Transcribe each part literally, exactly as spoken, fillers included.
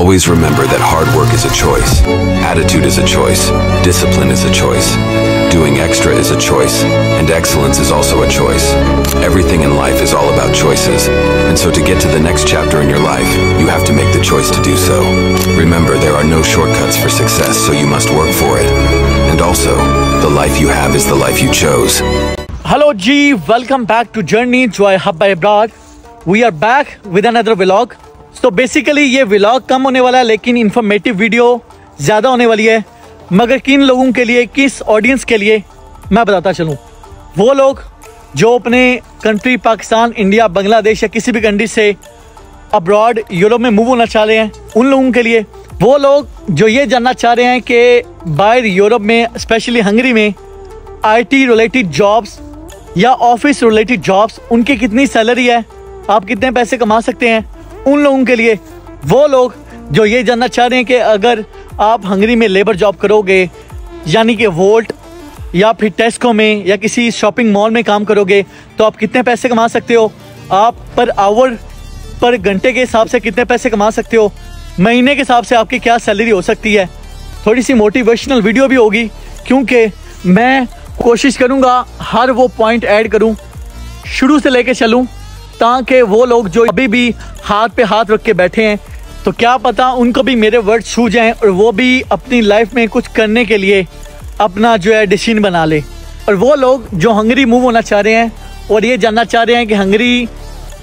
Always remember that hard work is a choice, attitude is a choice, discipline is a choice, doing extra is a choice, and excellence is also a choice. Everything in life is all about choices, and so to get to the next chapter in your life, you have to make the choice to do so. Remember, there are no shortcuts for success, so you must work for it. And also, the life you have is the life you chose. Hello G, welcome back to Journey Joy Hub by Ibrar. We are back with another vlog. तो basically ये vlog कम होने वाला है, लेकिन informative video ज़्यादा होने वाली है। मगर किन लोगों के लिए, किस ऑडियंस के लिए, मैं बताता चलूँ। वो लोग जो अपने कंट्री पाकिस्तान, इंडिया, बांग्लादेश या किसी भी कंट्री से अब्रॉड यूरोप में मूव होना चाह रहे हैं, उन लोगों के लिए। वो लोग जो ये जानना चाह रहे हैं कि बाहर यूरोप में, स्पेशली हंगरी में, आई टी रिलेटेड जॉब्स या ऑफिस रिलेटेड जॉब्स उनकी कितनी सैलरी है, आप कितने पैसे कमा सकते हैं, उन लोगों के लिए। वो लोग जो ये जानना चाह रहे हैं कि अगर आप हंगरी में लेबर जॉब करोगे, यानी कि वोल्ट या फिर टेस्को में या किसी शॉपिंग मॉल में काम करोगे, तो आप कितने पैसे कमा सकते हो, आप पर आवर, पर घंटे के हिसाब से कितने पैसे कमा सकते हो, महीने के हिसाब से आपकी क्या सैलरी हो सकती है। थोड़ी सी मोटिवेशनल वीडियो भी होगी, क्योंकि मैं कोशिश करूँगा हर वो पॉइंट ऐड करूँ, शुरू से लेकर चलूँ, ताकि वो लोग जो अभी भी हाथ पे हाथ रख के बैठे हैं, तो क्या पता उनको भी मेरे वर्ड छू जाएं और वो भी अपनी लाइफ में कुछ करने के लिए अपना जो है डिसीजन बना ले। और वो लोग जो हंगरी मूव होना चाह रहे हैं और ये जानना चाह रहे हैं कि हंगरी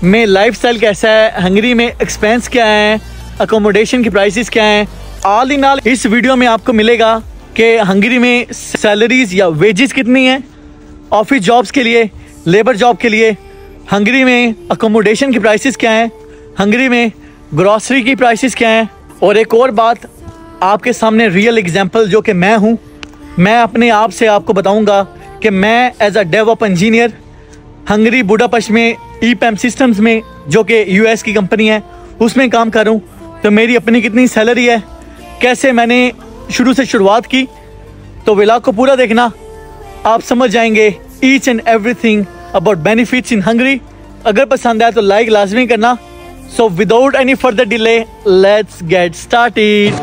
में लाइफस्टाइल कैसा है, हंगरी में एक्सपेंस क्या है, अकोमोडेशन की प्राइसेस क्या हैं, ऑल इन ऑल इस वीडियो में आपको मिलेगा कि हंगरी में सैलरीज या वेजेस कितनी हैं ऑफिस जॉब्स के लिए, लेबर जॉब के लिए, हंगरी में अकोमोडेशन की प्राइसेस क्या हैं, हंगरी में ग्रॉसरी की प्राइसेस क्या हैं। और एक और बात आपके सामने रियल एग्जांपल, जो कि मैं हूं, मैं अपने आप से आपको बताऊंगा कि मैं as a DevOp engineer Hungary Budapest में ईपैम सिस्टम्स में, जो कि यूएस की कंपनी है, उसमें काम करूं, तो मेरी अपनी कितनी सैलरी है, कैसे मैंने शुरू से शुरुआत की। तो व्लॉग को पूरा देखना, आप समझ जाएंगे each and everything about benefits in Hungary. अगर पसंद आया तो लाइक लाजमी करना। So without any further delay, let's get started.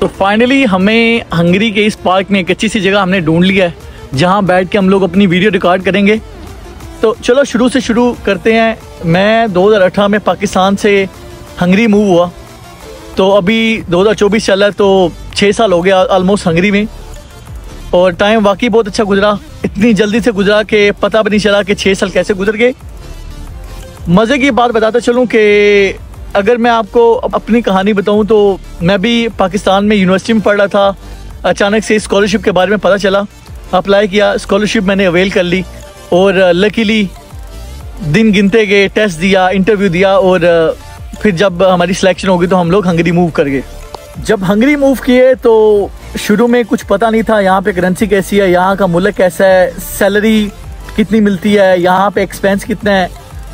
तो फाइनली हमें हंगरी के इस पार्क में एक अच्छी सी जगह हमने ढूंढ लिया है, जहां बैठ के हम लोग अपनी वीडियो रिकॉर्ड करेंगे। तो चलो शुरू से शुरू करते हैं। मैं दो हज़ार अठारह में पाकिस्तान से हंगरी मूव हुआ, तो अभी दो हज़ार चौबीस चल रहा है, तो छः साल हो गया ऑलमोस्ट हंगरी में। और टाइम वाकई बहुत अच्छा गुजरा, इतनी जल्दी से गुजरा कि पता भी नहीं चला कि छः साल कैसे गुजर गए। मज़े की बात बताता चलूँ कि अगर मैं आपको अपनी कहानी बताऊँ, तो मैं भी पाकिस्तान में यूनिवर्सिटी में पढ़ रहा था, अचानक से स्कॉलरशिप के बारे में पता चला, अप्लाई किया, स्कॉलरशिप मैंने अवेल कर ली और लकीली दिन गिनते गए, टेस्ट दिया, इंटरव्यू दिया, और फिर जब हमारी सिलेक्शन हो गई तो हम लोग हंगरी मूव कर गए। जब हंगरी मूव किए तो शुरू में कुछ पता नहीं था, यहाँ पे करेंसी कैसी है, यहाँ का मुल्क कैसा है, सैलरी कितनी मिलती है, यहाँ पे एक्सपेंस कितना है,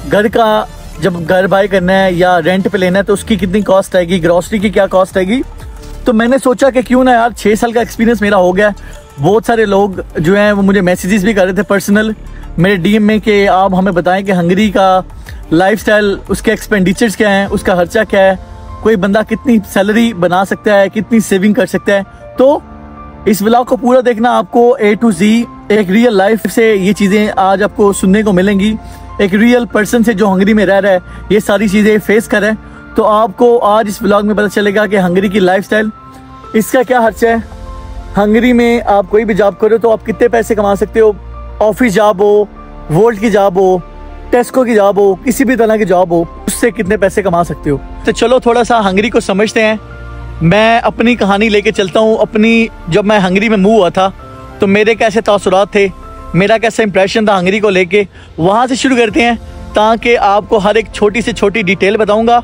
घर का जब घर बाय करना है या रेंट पे लेना है तो उसकी कितनी कॉस्ट आएगी, ग्रॉसरी की क्या कॉस्ट आएगी। तो मैंने सोचा कि क्यों ना यार, छः साल का एक्सपीरियंस मेरा हो गया। बहुत सारे लोग जो हैं वो मुझे मैसेजेस भी कर रहे थे पर्सनल मेरे डीएम में कि आप हमें बताएं कि हंगरी का लाइफस्टाइल, उसके एक्सपेंडिचर्स क्या हैं, उसका खर्चा क्या है, कोई बंदा कितनी सैलरी बना सकता है, कितनी सेविंग कर सकता है। तो इस व्लॉग को पूरा देखना, आपको ए टू जी एक रियल लाइफ से ये चीज़ें आज आपको सुनने को मिलेंगी, एक रियल पर्सन से जो हंगरी में रह रहा है ये सारी चीज़ें फेस कर रहा है। तो आपको आज इस व्लॉग में पता चलेगा कि हंगरी की लाइफस्टाइल, इसका क्या खर्चा है, हंगरी में आप कोई भी जॉब करो तो आप कितने पैसे कमा सकते हो, ऑफिस जॉब हो, वोल्ट की जॉब हो, टेस्को की जॉब हो, किसी भी तरह की जॉब हो, उससे कितने पैसे कमा सकते हो। तो चलो थोड़ा सा हंगरी को समझते हैं। मैं अपनी कहानी लेके चलता हूँ अपनी, जब मैं हंगरी में मूव हुआ था तो मेरे कैसे तासुरात थे, मेरा कैसा इंप्रेशन था हंगरी को लेके, वहाँ से शुरू करते हैं, ताकि आपको हर एक छोटी से छोटी डिटेल बताऊँगा,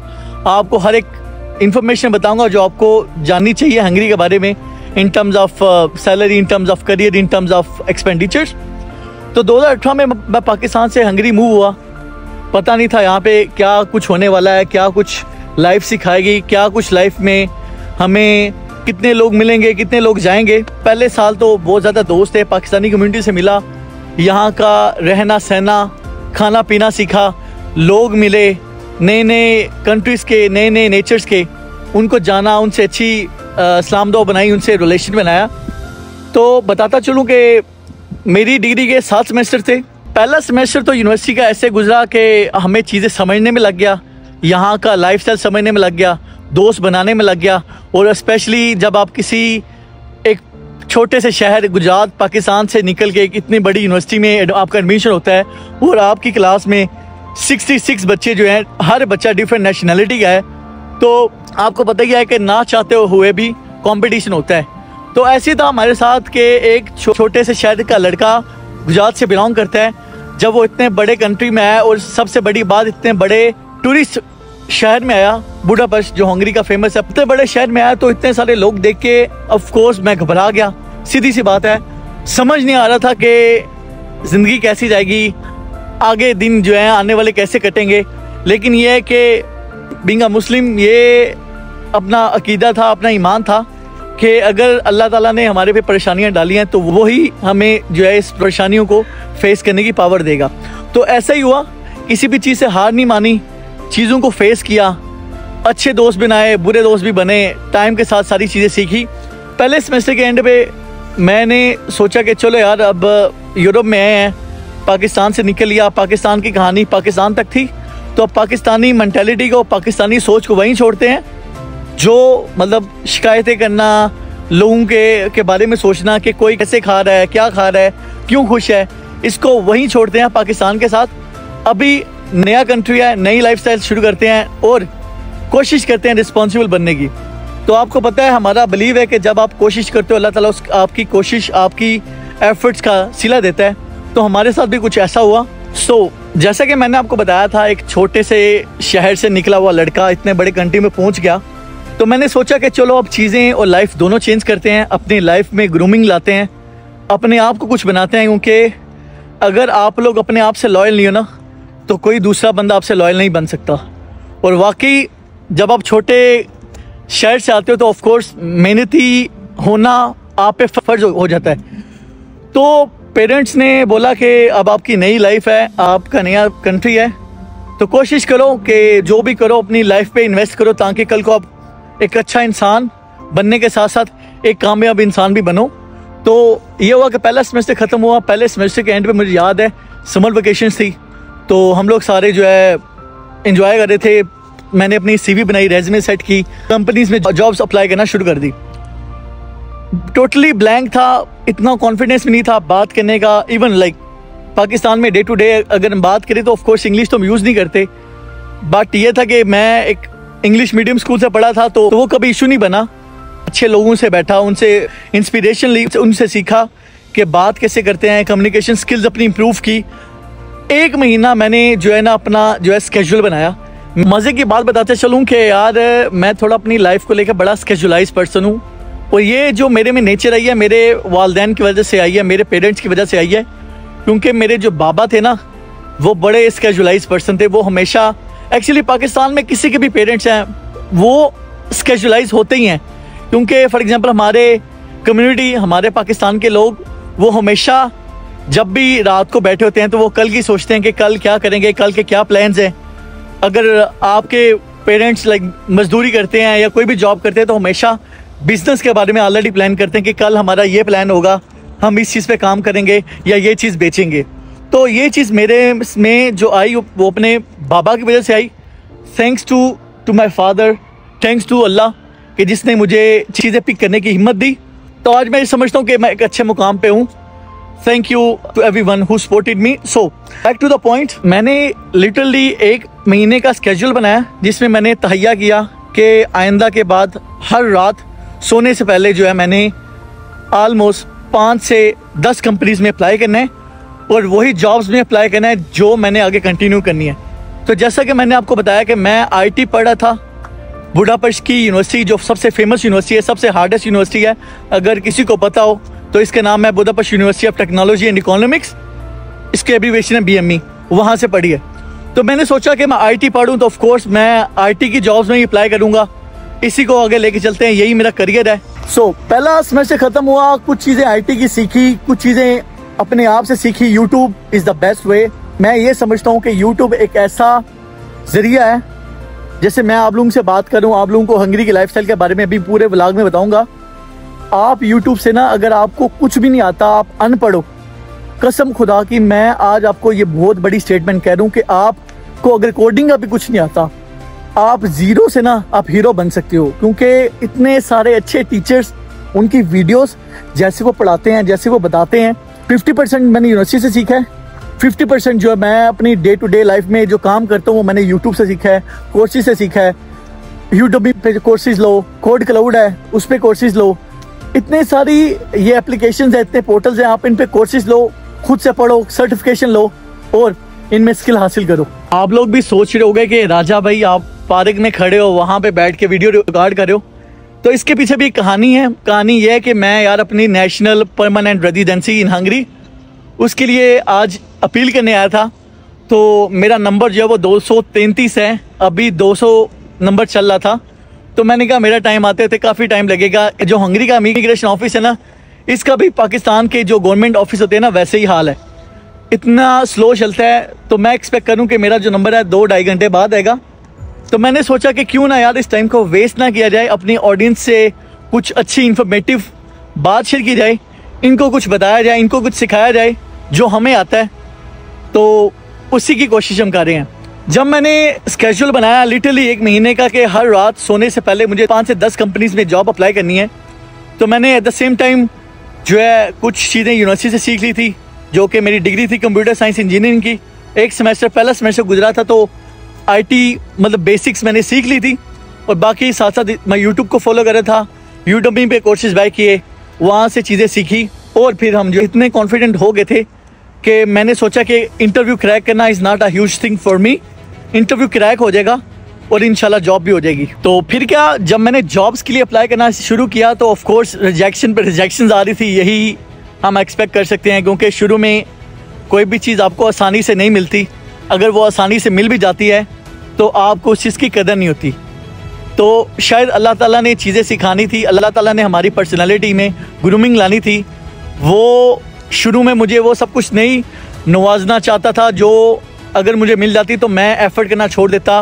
आपको हर एक इन्फॉर्मेशन बताऊँगा जो आपको जाननी चाहिए हंगरी के बारे में, in terms of salary, in terms of career, in terms of expenditures. तो दो हज़ार अठारह में मैं पाकिस्तान से हंगरी मूव हुआ, पता नहीं था यहाँ पे क्या कुछ होने वाला है, क्या कुछ लाइफ सिखाएगी, क्या कुछ लाइफ में हमें कितने लोग मिलेंगे, कितने लोग जाएंगे। पहले साल तो बहुत ज़्यादा दोस्त है, पाकिस्तानी कम्युनिटी से मिला, यहाँ का रहना सहना, खाना पीना सीखा, लोग मिले नए नए कंट्रीज़ के, नए नए नेचर्स के, उनको जाना, उनसे अच्छी सलाम दुआ बनाई, उनसे रिलेशन बनाया। तो बताता चलूँ कि मेरी डिग्री के सात सेमेस्टर थे। पहला सेमेस्टर तो यूनिवर्सिटी का ऐसे गुजरा कि हमें चीज़ें समझने में लग गया, यहाँ का लाइफस्टाइल समझने में लग गया, दोस्त बनाने में लग गया। और स्पेशली जब आप किसी एक छोटे से शहर गुजरात पाकिस्तान से निकल के एक इतनी बड़ी यूनिवर्सिटी में आपका एडमिशन होता है और आपकी क्लास में छियासठ बच्चे जो हैं, हर बच्चा डिफरेंट नेशनैलिटी का है, तो आपको पता ही है कि ना चाहते हुए भी कॉम्पिटिशन होता है। तो ऐसे था हमारे साथ कि एक छोटे से शहर का लड़का गुजरात से बिलोंग करता है, जब वो इतने बड़े कंट्री में आया और सबसे बड़ी बात इतने बड़े टूरिस्ट शहर में आया, बुडापेस्ट जो हंगरी का फेमस है, इतने बड़े शहर में आया तो इतने सारे लोग देख के ऑफ कोर्स मैं घबरा गया। सीधी सी बात है, समझ नहीं आ रहा था कि ज़िंदगी कैसी जाएगी, आगे दिन जो है आने वाले कैसे कटेंगे। लेकिन यह है कि बीइंग अ मुस्लिम ये अपना अकीदा था, अपना ईमान था कि अगर अल्लाह ताला ने हमारे पे परेशानियां डाली हैं तो वही हमें जो है इस परेशानियों को फेस करने की पावर देगा। तो ऐसा ही हुआ, किसी भी चीज़ से हार नहीं मानी, चीज़ों को फेस किया, अच्छे दोस्त बनाए, बुरे दोस्त भी बने, टाइम के साथ सारी चीज़ें सीखी। पहले सेमेस्टर के एंड पे मैंने सोचा कि चलो यार अब यूरोप में आए हैं, पाकिस्तान से निकल लिया, पाकिस्तान की कहानी पाकिस्तान तक थी, तो अब पाकिस्तानी मेंटालिटी को, पाकिस्तानी सोच को वहीं छोड़ते हैं। जो मतलब शिकायतें करना, लोगों के के बारे में सोचना कि कोई कैसे खा रहा है, क्या खा रहा है, क्यों खुश है, इसको वहीं छोड़ते हैं पाकिस्तान के साथ। अभी नया कंट्री है, नई लाइफस्टाइल शुरू करते हैं और कोशिश करते हैं रिस्पॉन्सिबल बनने की। तो आपको पता है हमारा बिलीव है कि जब आप कोशिश करते हो अल्लाह ताला उस आपकी कोशिश, आपकी एफर्ट्स का सिला देता है। तो हमारे साथ भी कुछ ऐसा हुआ। सो so, जैसा कि मैंने आपको बताया था, एक छोटे से शहर से निकला हुआ लड़का इतने बड़े कंट्री में पहुंच गया। तो मैंने सोचा कि चलो अब चीज़ें और लाइफ दोनों चेंज करते हैं, अपनी लाइफ में ग्रूमिंग लाते हैं, अपने आप को कुछ बनाते हैं, क्योंकि अगर आप लोग अपने आप से लॉयल नहीं हो ना तो कोई दूसरा बंदा आपसे लॉयल नहीं बन सकता। और वाकई जब आप छोटे शहर से आते हो तो ऑफकोर्स मेहनती होना आप पे फर्ज हो जाता है। तो पेरेंट्स ने बोला कि अब आपकी नई लाइफ है, आपका नया कंट्री है, तो कोशिश करो कि जो भी करो अपनी लाइफ पे इन्वेस्ट करो ताकि कल को आप एक अच्छा इंसान बनने के साथ साथ एक कामयाब इंसान भी बनो। तो ये हुआ कि पहला सेमेस्टर ख़त्म हुआ। पहले सेमेस्टर के एंड पे मुझे याद है समर वेकेशन थी, तो हम लोग सारे जो है इन्जॉय कर रहे थे। मैंने अपनी सीवी बनाई, रेज्यूमे सेट की, कंपनीज में जॉब्स अप्लाई करना शुरू कर दी। टोटली ब्लैंक था, इतना कॉन्फिडेंस भी नहीं था बात करने का। इवन लाइक पाकिस्तान में डे टू डे अगर हम बात करें तो ऑफ कोर्स इंग्लिश तो हम यूज़ नहीं करते। बात यह था कि मैं एक इंग्लिश मीडियम स्कूल से पढ़ा था तो, तो वो कभी इशू नहीं बना। अच्छे लोगों से बैठा, उनसे इंस्पिरेशन ली, उनसे सीखा कि बात कैसे करते हैं, कम्युनिकेशन स्किल्स अपनी इम्प्रूव की। एक महीना मैंने जो है ना अपना जो है स्केड्यूल बनाया। मज़े की बात बताते चलूँ कि यार मैं थोड़ा अपनी लाइफ को लेकर बड़ा स्केड्यूलाइज पर्सन हूँ, और ये जो मेरे में नेचर आई है मेरे वालदैन की वजह से आई है, मेरे पेरेंट्स की वजह से आई है, क्योंकि मेरे जो बाबा थे ना वो बड़े स्केड्यूलाइज पर्सन थे। वो हमेशा एक्चुअली पाकिस्तान में किसी के भी पेरेंट्स हैं वो स्केड्यूलाइज होते ही हैं, क्योंकि फॉर एग्जांपल हमारे कम्युनिटी, हमारे पाकिस्तान के लोग वो हमेशा जब भी रात को बैठे होते हैं तो वो कल की सोचते हैं कि कल क्या करेंगे, कल के क्या प्लान्स हैं। अगर आपके पेरेंट्स लाइक मजदूरी करते हैं या कोई भी जॉब करते हैं तो हमेशा बिजनेस के बारे में ऑलरेडी प्लान करते हैं कि कल हमारा ये प्लान होगा, हम इस चीज़ पे काम करेंगे या ये चीज़ बेचेंगे। तो ये चीज़ मेरे में जो आई वो अपने बाबा की वजह से आई, thanks to to my father, thanks to अल्लाह कि जिसने मुझे चीज़ें पिक करने की हिम्मत दी। तो आज मैं समझता हूँ कि मैं एक अच्छे मुकाम पे हूँ। Thank you to every one who supported me. So back to the point, मैंने लिटरली एक महीने का स्केड्यूल बनाया जिसमें मैंने तहैया किया कि आइंदा के बाद हर रात सोने से पहले जो है मैंने आलमोस्ट पाँच से दस कंपनीज़ में अप्लाई करना है और वही जॉब्स में अप्लाई करना है जो मैंने आगे कंटिन्यू करनी है। तो जैसा कि मैंने आपको बताया कि मैं आईटी पढ़ा था, बुडापेस्ट की यूनिवर्सिटी जो सबसे फेमस यूनिवर्सिटी है, सबसे हार्डेस्ट यूनिवर्सिटी है, अगर किसी को पता हो तो इसका नाम है Budapest university of technology and economics, इसके एब्रीवेशन है बी एम ई, वहाँ से पढ़ी है। तो मैंने सोचा कि मैं आई टी पढ़ूँ तो ऑफकोर्स मैं आई टी की जॉब्स में ही अप्लाई करूँगा, इसी को आगे लेके चलते हैं, यही मेरा करियर है। सो so, पहला सेमेस्टर खत्म हुआ, कुछ चीजें आईटी की सीखी, कुछ चीजें अपने आप से सीखी। YouTube is the best way. मैं ये समझता हूँ कि यूट्यूब एक ऐसा जरिया है, जैसे मैं आप लोगों से बात करूँ, आप लोगों को हंगरी की लाइफस्टाइल के बारे में अभी पूरे व्लॉग में बताऊंगा। आप यूट्यूब से ना, अगर आपको कुछ भी नहीं आता, आप अनपढ़ हो, कसम खुदा की, मैं आज आपको ये बहुत बड़ी स्टेटमेंट कह रहा हूँ कि आपको अगर कोडिंग का भी कुछ नहीं आता, आप जीरो से ना आप हीरो बन सकते हो। क्योंकि इतने सारे अच्छे टीचर्स, उनकी वीडियोस, जैसे वो पढ़ाते हैं, जैसे वो बताते हैं, फिफ्टी परसेंट मैंने यूनिवर्सिटी से सीखा है, फिफ्टी परसेंट जो है मैं अपनी डे टू डे लाइफ में जो काम करता हूँ वो मैंने यूट्यूब से सीखा है, कोर्सेज से सीखा है। यूट्यूब पे कोर्सेज लो, कोड क्लाउड है उस पर कोर्सेज लो, इतने सारी ये एप्लीकेशन है, इतने पोर्टल्स हैं, आप इन पर कोर्सेज लो, खुद से पढ़ो, सर्टिफिकेशन लो और इनमें स्किल हासिल करो। आप लोग भी सोच रहे होंगे कि राजा भाई आप पार्क में खड़े हो, वहाँ पे बैठ के वीडियो रिकॉर्ड कर रहे हो, तो इसके पीछे भी एक कहानी है। कहानी यह है कि मैं यार अपनी national permanent residency in Hungary, उसके लिए आज अपील करने आया था। तो मेरा नंबर जो है वो दो सौ तैंतीस है, अभी दो सौ नंबर चल रहा था, तो मैंने कहा मेरा टाइम आते थे काफ़ी टाइम लगेगा। जो हंगरी का इमिग्रेशन ऑफिस है ना, इसका भी पाकिस्तान के जो गवर्नमेंट ऑफिस होते हैं ना वैसे ही हाल है, इतना स्लो चलता है। तो मैं एक्सपेक्ट करूँ कि मेरा जो नंबर है दो ढाई घंटे बाद आएगा। तो मैंने सोचा कि क्यों ना यार इस टाइम को वेस्ट ना किया जाए, अपनी ऑडियंस से कुछ अच्छी इन्फॉर्मेटिव बात शेयर की जाए, इनको कुछ बताया जाए, इनको कुछ सिखाया जाए जो हमें आता है, तो उसी की कोशिश हम कर रहे हैं। जब मैंने स्केड्यूल बनाया लिटरली एक महीने का कि हर रात सोने से पहले मुझे पाँच से दस कंपनीज़ में जॉब अप्लाई करनी है, तो मैंने एट द सेम टाइम जो है कुछ चीज़ें यूनिवर्सिटी से सीख ली थी। जो कि मेरी डिग्री थी कंप्यूटर साइंस इंजीनियरिंग की, एक सेमेस्टर पहला सेमेस्टर गुजरा था, तो आईटी मतलब बेसिक्स मैंने सीख ली थी और बाकी साथ साथ मैं यूट्यूब को फॉलो कर रहा था। यूट्यूब पे कोर्सेज बाय किए, वहाँ से चीज़ें सीखी और फिर हम जो इतने कॉन्फिडेंट हो गए थे कि मैंने सोचा कि इंटरव्यू क्रैक करना is not a huge thing for me, interview crack हो जाएगा और इंशाल्लाह जॉब भी हो जाएगी। तो फिर क्या, जब मैंने जॉब्स के लिए अप्लाई करना शुरू किया तो ऑफकोर्स रिजेक्शन पर रिजेक्शन आ रही थी, यही हम एक्सपेक्ट कर सकते हैं, क्योंकि शुरू में कोई भी चीज़ आपको आसानी से नहीं मिलती, अगर वो आसानी से मिल भी जाती है तो आपको उस चीज़ की कदर नहीं होती। तो शायद अल्लाह ताला ने चीज़ें सिखानी थी, अल्लाह ताला ने हमारी पर्सनालिटी में ग्रूमिंग लानी थी। वो शुरू में मुझे वो सब कुछ नहीं नवाजना चाहता था जो अगर मुझे मिल जाती तो मैं एफर्ट करना छोड़ देता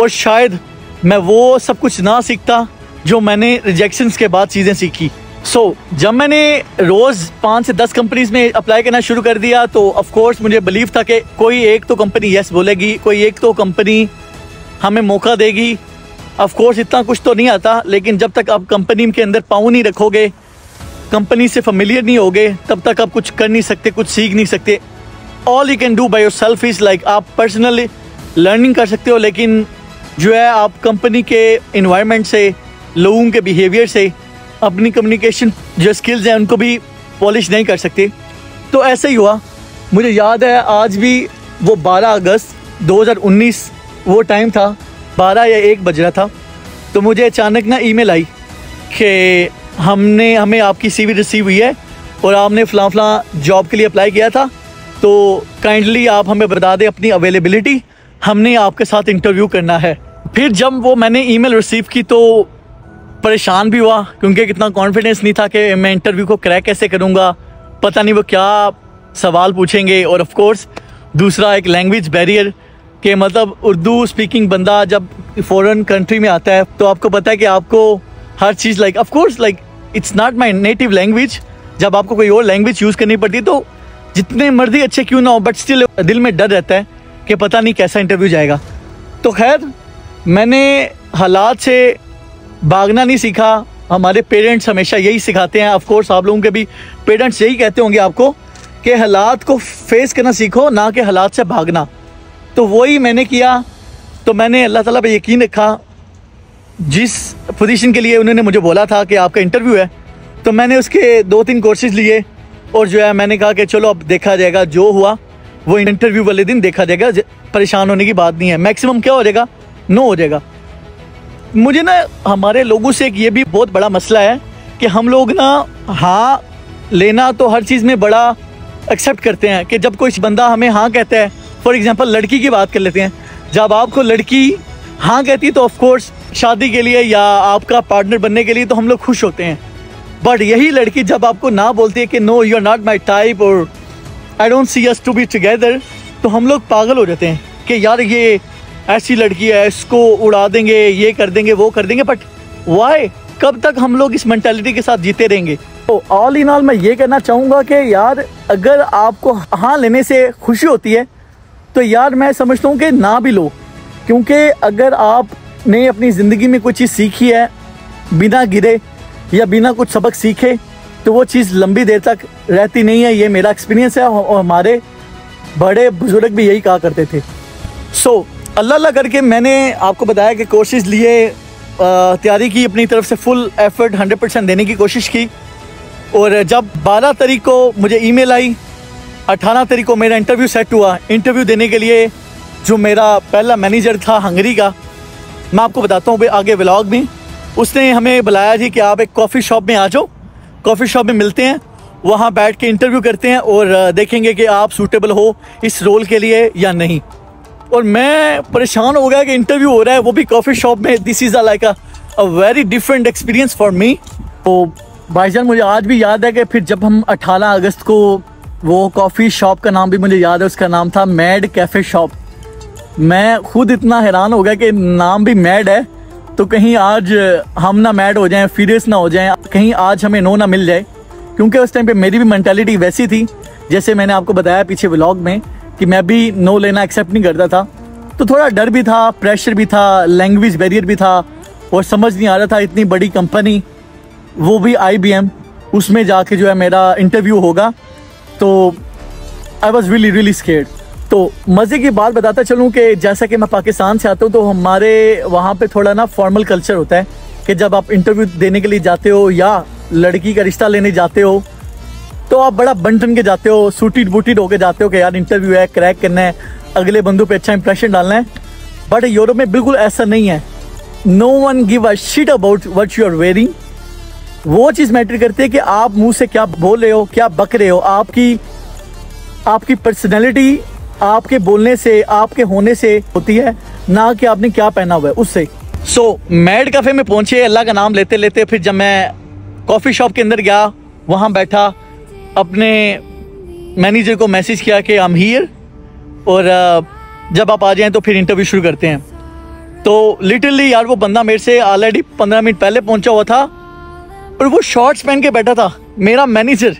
और शायद मैं वो सब कुछ ना सीखता जो मैंने रिजेक्शंस के बाद चीज़ें सीखी। सो so, जब मैंने रोज़ पाँच से दस कंपनीज़ में अप्लाई करना शुरू कर दिया तो ऑफकोर्स मुझे बिलीव था कि कोई एक तो कंपनी येस बोलेगी, कोई एक तो कंपनी हमें मौका देगी। ऑफकोर्स इतना कुछ तो नहीं आता, लेकिन जब तक आप कंपनी के अंदर पाँव नहीं रखोगे, कंपनी से फेमिलियर नहीं होगे, तब तक आप कुछ कर नहीं सकते, कुछ सीख नहीं सकते। All you can do by yourself is like, आप पर्सनल लर्निंग कर सकते हो, लेकिन जो है आप कंपनी के इन्वायरमेंट से, लोगों के बिहेवियर से अपनी कम्युनिकेशन जो स्किल्स हैं उनको भी पॉलिश नहीं कर सकते। तो ऐसे ही हुआ। मुझे याद है आज भी वो बारह अगस्त दो हज़ार उन्नीस वो टाइम था, बारह या एक बज रहा था। तो मुझे अचानक ना ईमेल आई कि हमने हमें आपकी सीवी रिसीव हुई है और आपने फ़लाँ फ़लाँ जॉब के लिए अप्लाई किया था, तो काइंडली आप हमें बता दें अपनी अवेलेबिलिटी, हमने आपके साथ इंटरव्यू करना है। फिर जब वो मैंने ईमेल रिसीव की तो परेशान भी हुआ, क्योंकि इतना कॉन्फिडेंस नहीं था कि मैं इंटरव्यू को क्रैक कैसे करूँगा, पता नहीं वो क्या सवाल पूछेंगे। और ऑफ कोर्स दूसरा एक लैंग्वेज बैरियर के, मतलब उर्दू स्पीकिंग बंदा जब फॉरेन कंट्री में आता है तो आपको पता है कि आपको हर चीज़ like of course like it's not my native language, जब आपको कोई और लैंग्वेज यूज़ करनी पड़ती तो जितने मर्जी अच्छे क्यों ना हो, बट स्टिल दिल में डर रहता है कि पता नहीं कैसा इंटरव्यू जाएगा। तो खैर मैंने हालात से भागना नहीं सीखा, हमारे पेरेंट्स हमेशा यही सिखाते हैं, ऑफ कोर्स आप लोगों के भी पेरेंट्स यही कहते होंगे आपको कि हालात को फेस करना सीखो, ना कि हालात से भागना। तो वही मैंने किया। तो मैंने अल्लाह ताला पे यकीन रखा, जिस पोजीशन के लिए उन्होंने मुझे बोला था कि आपका इंटरव्यू है, तो मैंने उसके दो तीन कोर्सेज लिए और जो है मैंने कहा कि चलो अब देखा जाएगा, जो हुआ वो इंटरव्यू वाले दिन देखा जाएगा, परेशान होने की बात नहीं है, मैक्सिमम क्या हो जाएगा, नो हो जाएगा। मुझे ना हमारे लोगों से एक ये भी बहुत बड़ा मसला है कि हम लोग ना हाँ लेना तो हर चीज़ में बड़ा एक्सेप्ट करते हैं, कि जब कोई बंदा हमें हाँ कहता है, फॉर एग्जांपल लड़की की बात कर लेते हैं, जब आपको लड़की हाँ कहती है तो ऑफ कोर्स शादी के लिए या आपका पार्टनर बनने के लिए तो हम लोग खुश होते हैं, बट यही लड़की जब आपको ना बोलती है कि no you are not my type और I don't see us to be together, तो हम लोग पागल हो जाते हैं कि यार ये ऐसी लड़की है, इसको उड़ा देंगे, ये कर देंगे, वो कर देंगे। बट वाई, कब तक हम लोग इस मेंटालिटी के साथ जीते रहेंगे। तो ऑल इन ऑल मैं ये कहना चाहूँगा कि यार अगर आपको हाँ लेने से खुशी होती है तो यार मैं समझता हूँ कि ना भी लो, क्योंकि अगर आपने अपनी ज़िंदगी में कोई चीज़ सीखी है बिना गिरे या बिना कुछ सबक सीखे तो वो चीज़ लंबी देर तक रहती नहीं है। ये मेरा एक्सपीरियंस है और हमारे बड़े बुजुर्ग भी यही कहा करते थे। सो so, अल्लाह अल्लाह करके मैंने आपको बताया कि कोर्सेज़ लिए, तैयारी की, अपनी तरफ से फुल एफर्ट हंड्रेड परसेंट देने की कोशिश की। और जब बारह तारीख को मुझे ईमेल आई, अठारह तारीख को मेरा इंटरव्यू सेट हुआ। इंटरव्यू देने के लिए जो मेरा पहला मैनेजर था हंगरी का, मैं आपको बताता हूँ आगे व्लॉग में, उसने हमें बुलाया जी कि आप एक कॉफ़ी शॉप में आ जाओ, कॉफ़ी शॉप में मिलते हैं, वहाँ बैठ के इंटरव्यू करते हैं और देखेंगे कि आप सूटेबल हो इस रोल के लिए या नहीं। और मैं परेशान हो गया कि इंटरव्यू हो रहा है वो भी कॉफ़ी शॉप में। This is a like a very different experience for me. तो भाईजान मुझे आज भी याद है कि फिर जब हम अठारह अगस्त को, वो कॉफ़ी शॉप का नाम भी मुझे याद है, उसका नाम था मैड कैफ़े शॉप। मैं खुद इतना हैरान हो गया कि नाम भी मैड है, तो कहीं आज हम ना मैड हो जाएं, फीरियस ना हो जाएं, कहीं आज हमें नो ना मिल जाए। क्योंकि उस टाइम पे मेरी भी मेंटालिटी वैसी थी जैसे मैंने आपको बताया पीछे व्लॉग में, कि मैं भी नो लेना एक्सेप्ट नहीं करता था। तो थोड़ा डर भी था, प्रेशर भी था, लैंग्वेज बैरियर भी था, और समझ नहीं आ रहा था इतनी बड़ी कंपनी, वो भी आई बी एम, उसमें जाके जो है मेरा इंटरव्यू होगा। तो I was really really scared. तो मज़े की बात बताता चलूँ कि जैसा कि मैं पाकिस्तान से आता हूँ तो हमारे वहाँ पे थोड़ा ना फॉर्मल कल्चर होता है कि जब आप इंटरव्यू देने के लिए जाते हो या लड़की का रिश्ता लेने जाते हो तो आप बड़ा बन ठन के जाते हो, सूटेड बूटेड होके जाते हो कि यार इंटरव्यू है, क्रैक करना है, अगले बंदों पे अच्छा इंप्रेशन डालना है। बट यूरोप में बिल्कुल ऐसा नहीं है। No one give a shit about what you are wearing. वो चीज़ मैटर करती है कि आप मुंह से क्या बोल रहे हो, क्या बक रहे हो। आपकी आपकी पर्सनैलिटी आपके बोलने से, आपके होने से होती है, ना कि आपने क्या पहना हुआ है उससे। सो so, मैड कैफ़े में पहुंचे, अल्लाह का नाम लेते लेते। फिर जब मैं कॉफ़ी शॉप के अंदर गया, वहां बैठा, अपने मैनेजर को मैसेज किया कि आई एम हियर और जब आप आ जाएँ तो फिर इंटरव्यू शुरू करते हैं। तो लिटरली यार वो बंदा मेरे से ऑलरेडी पंद्रह मिनट पहले पहुँचा हुआ था और वो शॉर्ट्स पहन के बैठा था मेरा मैनेजर।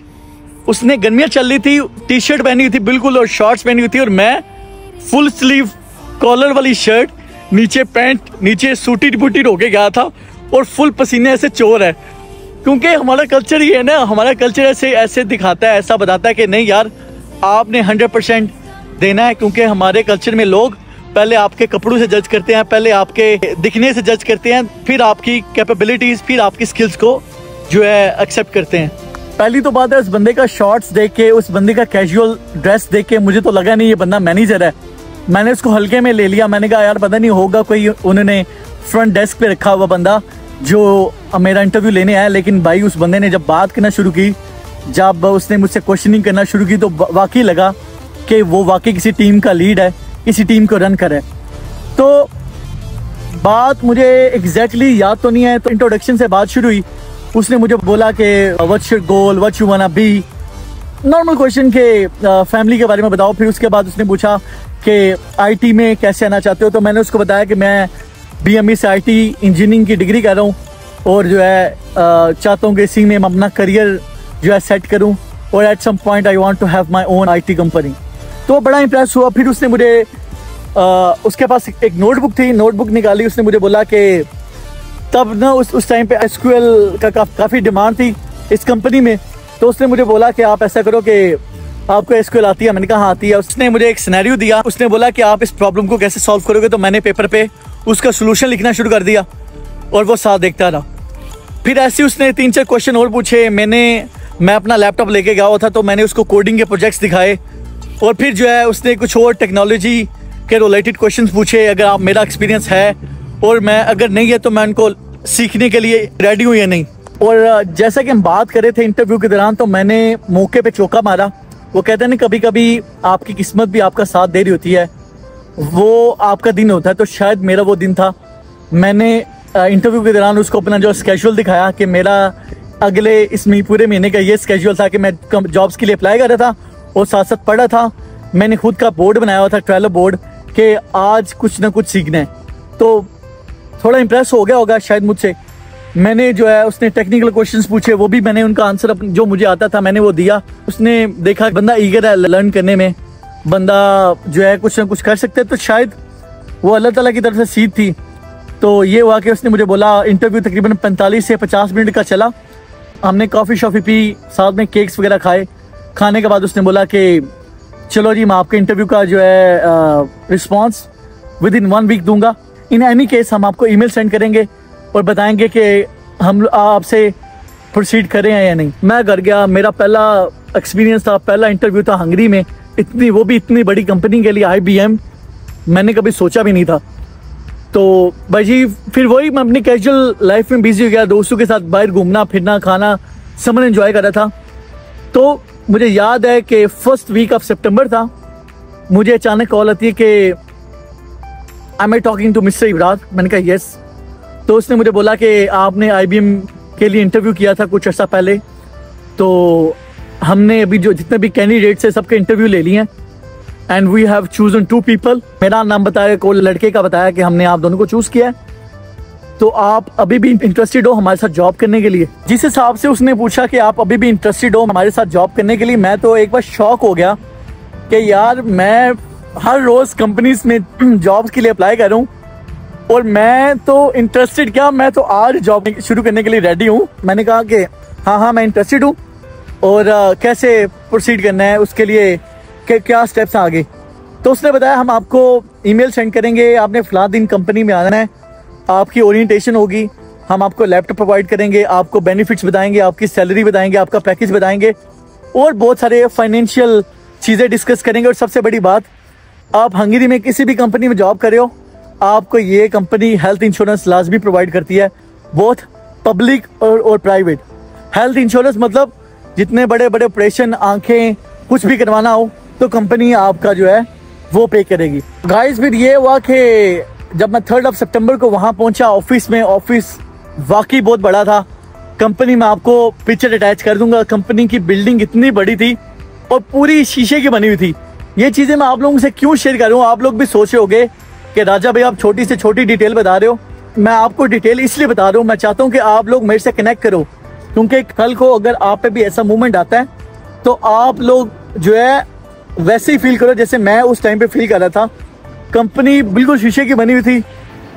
उसने गर्मियाँ चल रही थी, टी शर्ट पहनी हुई थी बिल्कुल और शॉर्ट्स पहनी हुई थी, और मैं फुल स्लीव कॉलर वाली शर्ट, नीचे पैंट, नीचे सूटी बूटी होके गया था और फुल पसीने ऐसे चोर है। क्योंकि हमारा कल्चर ये है ना, हमारा कल्चर ऐसे ऐसे दिखाता है, ऐसा बताता है कि नहीं यार आपने हंड्रेड परसेंट देना है। क्योंकि हमारे कल्चर में लोग पहले आपके कपड़ों से जज करते हैं, पहले आपके दिखने से जज करते हैं, फिर आपकी कैपेबिलिटीज़, फिर आपकी स्किल्स को जो है एक्सेप्ट करते हैं। पहली तो बात है उस बंदे का शॉर्ट्स देख के, उस बंदे का कैजुअल ड्रेस देख के मुझे तो लगा नहीं ये बंदा मैनेजर है। मैंने उसको हल्के में ले लिया, मैंने कहा यार पता नहीं होगा कोई उन्होंने फ्रंट डेस्क पे रखा हुआ बंदा जो मेरा इंटरव्यू लेने आया। लेकिन भाई उस बंदे ने जब बात करना शुरू की, जब उसने मुझसे क्वेश्चनिंग करना शुरू की, तो वाकई लगा कि वो वाकई किसी टीम का लीड है, किसी टीम को रन करे। तो बात मुझे एग्जैक्टली याद तो नहीं है, तो इंट्रोडक्शन से बात शुरू हुई। उसने मुझे बोला कि what's your goal, what you wanna be, normal question के फैमिली के बारे में बताओ। फिर उसके बाद उसने पूछा कि आईटी में कैसे आना चाहते हो, तो मैंने उसको बताया कि मैं बीएमई से आईटी इंजीनियरिंग की डिग्री कर रहा हूँ और जो है चाहता हूँ कि इसी में मैं अपना करियर जो है सेट करूँ और at some point I want to have my own IT company. तो बड़ा इंप्रेस हुआ। फिर उसने मुझे आ, उसके पास एक नोटबुक थी, नोटबुक निकाली, उसने मुझे बोला कि तब ना उस उस टाइम पे एस क्यू एल का का काफ़ी डिमांड थी इस कंपनी में, तो उसने मुझे बोला कि आप ऐसा करो कि आपको एस क्यू एल आती है, मैंने कहा आती है। उसने मुझे एक सिनेरियो दिया, उसने बोला कि आप इस प्रॉब्लम को कैसे सॉल्व करोगे, तो मैंने पेपर पे उसका सोल्यूशन लिखना शुरू कर दिया और वो साथ देखता रहा। फिर ऐसे उसने तीन चार क्वेश्चन और पूछे। मैंने मैं अपना लैपटॉप लेके गया हुआ था, तो मैंने उसको कोडिंग के प्रोजेक्ट्स दिखाए और फिर जो है उसने कुछ और टेक्नोलॉजी के रिलेटेड क्वेश्चन पूछे, अगर आप मेरा एक्सपीरियंस है और मैं अगर नहीं है तो मैं उनको सीखने के लिए रेडी हूँ या नहीं। और जैसा कि हम बात कर रहे थे इंटरव्यू के दौरान, तो मैंने मौके पे चौका मारा। वो कहते हैं ना कभी कभी आपकी किस्मत भी आपका साथ दे रही होती है, वो आपका दिन होता है, तो शायद मेरा वो दिन था। मैंने इंटरव्यू के दौरान उसको अपना जो स्केड्यूल दिखाया कि मेरा अगले इस पूरे महीने का ये स्केड्यूल था कि मैं जॉब्स के लिए अप्लाई कर रहा था और साथ साथ पढ़ा था। मैंने खुद का बोर्ड बनाया हुआ था, ट्वेल्व बोर्ड, कि आज कुछ ना कुछ सीखना है। तो थोड़ा इम्प्रेस हो गया होगा शायद मुझसे। मैंने जो है उसने टेक्निकल क्वेश्चंस पूछे, वो भी मैंने उनका आंसर जो मुझे आता था मैंने वो दिया। उसने देखा बंदा ईगर है लर्न करने में, बंदा जो है कुछ ना कुछ कर सकते हैं, तो शायद वो अल्लाह ताला की तरफ से सीख थी। तो ये हुआ कि उसने मुझे बोला, इंटरव्यू तकरीबन पैंतालीस से पचास मिनट का चला। हमने कॉफ़ी शॉफ़ी पी, साथ में केक्स वगैरह खाए। खाने के बाद उसने बोला कि चलो जी मैं आपके इंटरव्यू का जो है response within one week दूंगा। इन एनी केस हम आपको ईमेल सेंड करेंगे और बताएंगे कि हम आपसे प्रोसीड करें या नहीं। मैं घर गया, मेरा पहला एक्सपीरियंस था, पहला इंटरव्यू था हंगरी में, इतनी वो भी इतनी बड़ी कंपनी के लिए, आई बी एम, मैंने कभी सोचा भी नहीं था। तो भाई जी फिर वही मैं अपनी कैजुअल लाइफ में बिजी हो गया, दोस्तों के साथ बाहर घूमना फिरना, खाना, समर एंजॉय कर रहा था। तो मुझे याद है कि फर्स्ट वीक ऑफ सितंबर था, मुझे अचानक कॉल आती है कि I am talking to mister Ibrar. मैंने कहा येस। तो उसने मुझे बोला कि आपने आई बी एम के लिए इंटरव्यू किया था कुछ अर्सा पहले, तो हमने अभी जो जितने भी कैंडिडेट्स हैं सबके इंटरव्यू ले लिए हैं, and we have chosen two people. मेरा नाम बताया, को लड़के का बताया कि हमने आप दोनों को चूज़ किया है, तो आप अभी भी इंटरेस्टेड हो हमारे साथ जॉब करने के लिए। जिस हिसाब से उसने पूछा कि आप अभी भी इंटरेस्टेड हो हमारे साथ जॉब करने के लिए, मैं तो एक बार शॉक हो गया कि यार मैं हर रोज़ कंपनीज में जॉब्स के लिए अप्लाई कर रहा हूँ और मैं तो इंटरेस्टेड क्या, मैं तो आज जॉब शुरू करने के लिए रेडी हूँ। मैंने कहा कि हाँ हाँ मैं इंटरेस्टेड हूँ और uh, कैसे प्रोसीड करना है उसके लिए, क्या स्टेप्स आगे। तो उसने बताया हम आपको ईमेल सेंड करेंगे, आपने फ़िलहाल दिन कंपनी में आना है, आपकी ओरिएंटेशन होगी, हम आपको लैपटॉप प्रोवाइड करेंगे, आपको बेनिफिट्स बताएंगे, आपकी सैलरी बताएंगे, आपका पैकेज बताएंगे और बहुत सारे फाइनेंशियल चीज़ें डिस्कस करेंगे। और सबसे बड़ी बात, आप हंगरी में किसी भी कंपनी में जॉब कर रहे हो, आपको ये कंपनी हेल्थ इंश्योरेंस लाजमी प्रोवाइड करती है, बोथ पब्लिक और, और प्राइवेट। हेल्थ इंश्योरेंस मतलब जितने बड़े बड़े ऑपरेशन, आंखें, कुछ भी करवाना हो तो कंपनी आपका जो है वो पे करेगी। गाइस फिर ये हुआ कि जब मैं थर्ड ऑफ सितंबर को वहाँ पहुँचा ऑफिस में, ऑफिस वाकई बहुत बड़ा था। कंपनी में आपको पिक्चर अटैच कर दूंगा, कंपनी की बिल्डिंग इतनी बड़ी थी और पूरी शीशे की बनी हुई थी। ये चीज़ें मैं आप लोगों से क्यों शेयर कर रहा हूँ, आप लोग भी सोच रहे होगे कि राजा भाई आप छोटी से छोटी डिटेल बता रहे हो। मैं आपको डिटेल इसलिए बता रहा हूँ, मैं चाहता हूँ कि आप लोग मेरे से कनेक्ट करो, क्योंकि कल को अगर आप पे भी ऐसा मूवमेंट आता है तो आप लोग जो है वैसे ही फील करो जैसे मैं उस टाइम पे फील कर रहा था। कंपनी बिल्कुल शीशे की बनी हुई थी,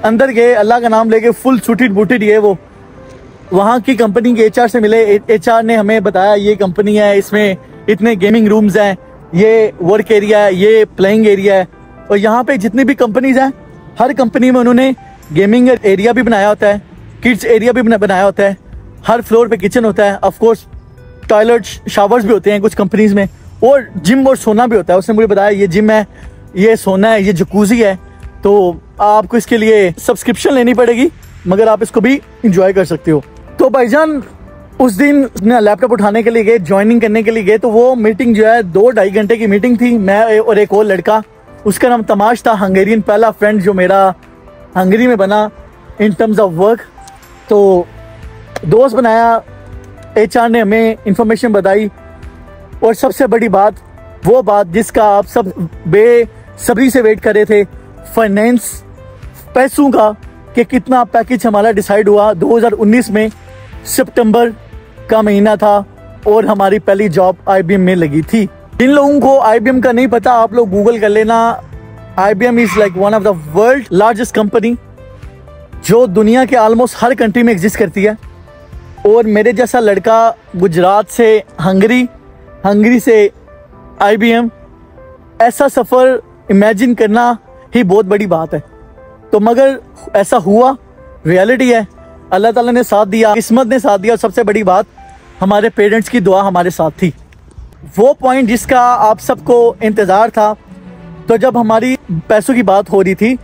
अंदर गए अल्लाह का नाम लेके, फुल सूटेड बूटेड। ये वो वहाँ की कंपनी के एच आर से मिले, एच आर ने हमें बताया ये कंपनी है, इसमें इतने गेमिंग रूम्स हैं, ये वर्क एरिया है, ये प्लेइंग एरिया है। और यहाँ पे जितनी भी कंपनीज हैं हर कंपनी में उन्होंने गेमिंग एरिया भी बनाया होता है, किड्स एरिया भी बनाया होता है, हर फ्लोर पे किचन होता है, ऑफकोर्स टॉयलेट शावर्स भी होते हैं कुछ कंपनीज में, और जिम और सोना भी होता है। उसने मुझे बताया ये जिम है, ये सोना है, ये जकूजी है, तो आपको इसके लिए सब्सक्रिप्शन लेनी पड़ेगी, मगर आप इसको भी इंजॉय कर सकते हो। तो भाईजान उस दिन मैं लैपटॉप उठाने के लिए गए, ज्वाइनिंग करने के लिए गए, तो वो मीटिंग जो है दो ढाई घंटे की मीटिंग थी। मैं और एक और लड़का, उसका नाम तमाश था, हंगेरियन पहला फ्रेंड जो मेरा हंगरी में बना इन टर्म्स ऑफ वर्क। तो दोस्त बनाया, एच आर ने हमें इंफॉर्मेशन बताई, और सबसे बड़ी बात, वो बात जिसका आप सब बेसब्री से वेट कर रहे थे, फाइनेंस, पैसों का, कि कितना पैकेज हमारा डिसाइड हुआ। दो हज़ार उन्नीस में सितंबर का महीना था और हमारी पहली जॉब आई बी एम में लगी थी। जिन लोगों को आई बी एम का नहीं पता, आप लोग गूगल कर लेना, I B M is like one of the world largest company जो दुनिया के आलमोस्ट हर कंट्री में एग्जिस्ट करती है। और मेरे जैसा लड़का गुजरात से हंगरी, हंगरी से आई बी एम, ऐसा सफ़र इमेजिन करना ही बहुत बड़ी बात है। तो मगर ऐसा हुआ, रियलिटी है, अल्लाह ताला ने साथ दिया, किस्मत ने साथ दिया, और सबसे बड़ी बात हमारे पेरेंट्स की दुआ हमारे साथ थी। वो पॉइंट जिसका आप सबको इंतज़ार था। तो जब हमारी पैसों की बात हो रही थी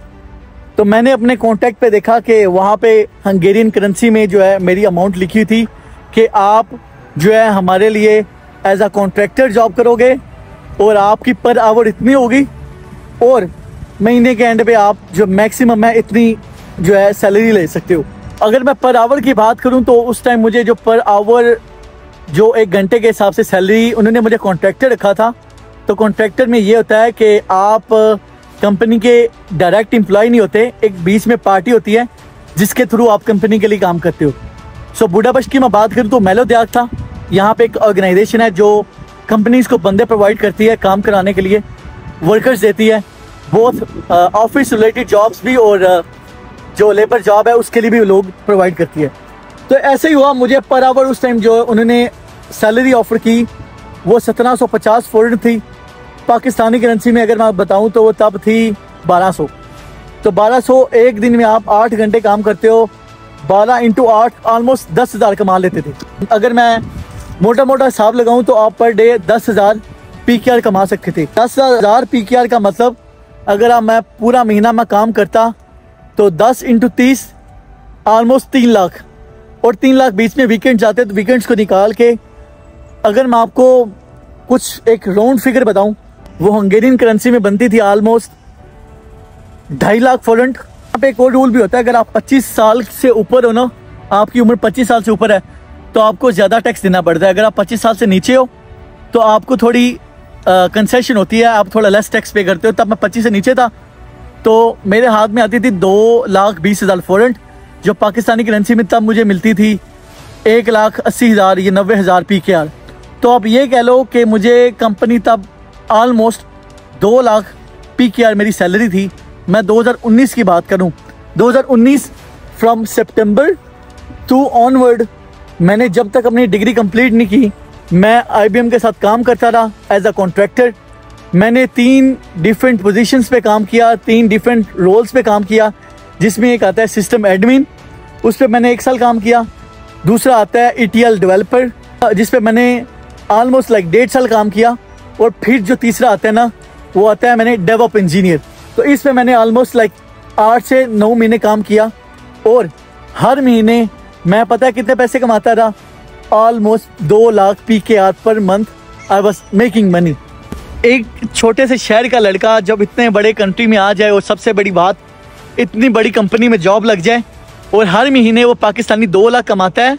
तो मैंने अपने कॉन्टैक्ट पे देखा कि वहाँ पे हंगेरियन करेंसी में जो है मेरी अमाउंट लिखी हुई थी कि आप जो है हमारे लिए एज अ कॉन्ट्रैक्टर जॉब करोगे और आपकी पर आवर इतनी होगी और महीने के एंड पे आप जो मैक्सिमम है इतनी जो है सैलरी ले सकते हो। अगर मैं पर आवर की बात करूं तो उस टाइम मुझे जो पर आवर जो एक घंटे के हिसाब से सैलरी उन्होंने मुझे कॉन्ट्रैक्टर रखा था। तो कॉन्ट्रैक्टर में ये होता है कि आप कंपनी के डायरेक्ट एम्प्लॉय नहीं होते, एक बीच में पार्टी होती है जिसके थ्रू आप कंपनी के लिए काम करते हो। सो बुडापेस्ट की मैं बात करूँ तो मेलो दयाग था, यहाँ पे एक ऑर्गेनाइजेशन है जो कंपनीज़ को बंदे प्रोवाइड करती है काम कराने के लिए, वर्कर्स देती है, बोथ ऑफिस रिलेटेड जॉब्स भी और uh, जो लेबर जॉब है उसके लिए भी लोग प्रोवाइड करती है। तो ऐसे ही हुआ, मुझे पर आवर उस टाइम जो उन्होंने सैलरी ऑफर की वो सत्रह सौ पचास फोरन थी, पाकिस्तानी करेंसी में अगर मैं बताऊँ तो वो तब थी बारह सौ। तो बारह सौ एक दिन में आप आठ घंटे काम करते हो, बारह इंटू आठ ऑलमोस्ट दस हज़ार कमा लेते थे। अगर मैं मोटा मोटा हिसाब लगाऊं तो आप पर डे दस हज़ार पी के आर कमा सकते थे। दस हज़ार पी के आर का मतलब अगर आप मैं पूरा महीना में काम करता तो दस इंटू तीस आलमोस्ट तीन लाख और तीन लाख बीच में वीकेंड जाते तो वीकेंड्स को निकाल के अगर मैं आपको कुछ एक राउंड फिगर बताऊं वो हंगेरियन करेंसी में बनती थी आलमोस्ट ढाई लाख फोरेंट। आप एक और रूल भी होता है, अगर आप पच्चीस साल से ऊपर हो ना, आपकी उम्र पच्चीस साल से ऊपर है तो आपको ज़्यादा टैक्स देना पड़ता है। अगर आप पच्चीस साल से नीचे हो तो आपको थोड़ी कंसेशन होती है, आप थोड़ा लेस टैक्स पे करते हो। तब मैं पच्चीस से नीचे था तो मेरे हाथ में आती थी दो लाख बीस हज़ार फोरेंट जो पाकिस्तानी करेंसी में तब मुझे मिलती थी एक लाख अस्सी हज़ार या नब्बे हज़ार पी के आर। तो आप ये कह लो कि मुझे कंपनी तब आलमोस्ट दो लाख पी के आर मेरी सैलरी थी। मैं दो हज़ार उन्नीस की बात करूं, दो हज़ार उन्नीस फ्रॉम सितंबर टू ऑनवर्ड मैंने जब तक अपनी डिग्री कंप्लीट नहीं की मैं आई बी एम के साथ काम करता रहा एज अ कॉन्ट्रैक्टर। मैंने तीन डिफरेंट पोजीशंस पे काम किया, तीन डिफरेंट रोल्स पे काम किया, जिसमें एक आता है सिस्टम एडमिन, उस पर मैंने एक साल काम किया। दूसरा आता है ई टी एल डेवलपर, जिस पर मैंने आलमोस्ट लाइक डेढ़ साल काम किया। और फिर जो तीसरा आता है ना वो आता है मैंने डेवऑप इंजीनियर, तो इस पे मैंने आलमोस्ट लाइक आठ से नौ महीने काम किया। और हर महीने मैं पता है कितने पैसे कमाता रहा, आलमोस्ट दो lakh P K R per month I was making money. एक छोटे से शहर का लड़का जब इतने बड़े कंट्री में आ जाए और सबसे बड़ी बात इतनी बड़ी कंपनी में जॉब लग जाए और हर महीने वो पाकिस्तानी दो लाख कमाता है।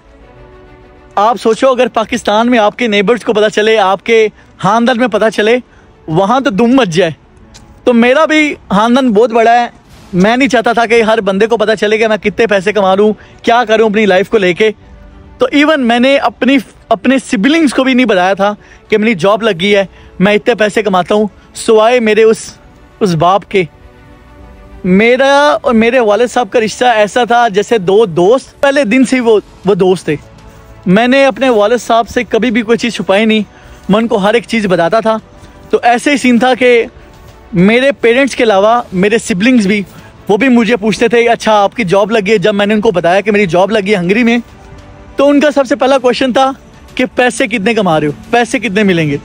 आप सोचो अगर पाकिस्तान में आपके नेबर्स को पता चले, आपके खानदान में पता चले, वहाँ तो दुम मच जाए। तो मेरा भी खानदान बहुत बड़ा है, मैं नहीं चाहता था कि हर बंदे को पता चले कि मैं कितने पैसे कमा लूँ, क्या करूँ अपनी लाइफ को लेके। तो इवन मैंने अपनी अपने सिबलिंग्स को भी नहीं बताया था कि मेरी जॉब लगी है, मैं इतने पैसे कमाता हूँ, सिवाय मेरे उस उस बाप के। मेरा और मेरे वालिद साहब का रिश्ता ऐसा था जैसे दो दोस्त, पहले दिन से ही वो वो दोस्त थे। मैंने अपने वालिद साहब से कभी भी कोई चीज़ छुपाई नहीं, मैं उनको हर एक चीज़ बताता था। तो ऐसे ही सीन था कि मेरे पेरेंट्स के अलावा मेरे सिबलिंग्स भी वो भी मुझे पूछते थे अच्छा आपकी जॉब लगी है। जब मैंने उनको बताया कि मेरी जॉब लगी है हंगरी में तो उनका सबसे पहला क्वेश्चन था कि पैसे कितने कमा रहे हो, पैसे कितने मिलेंगे।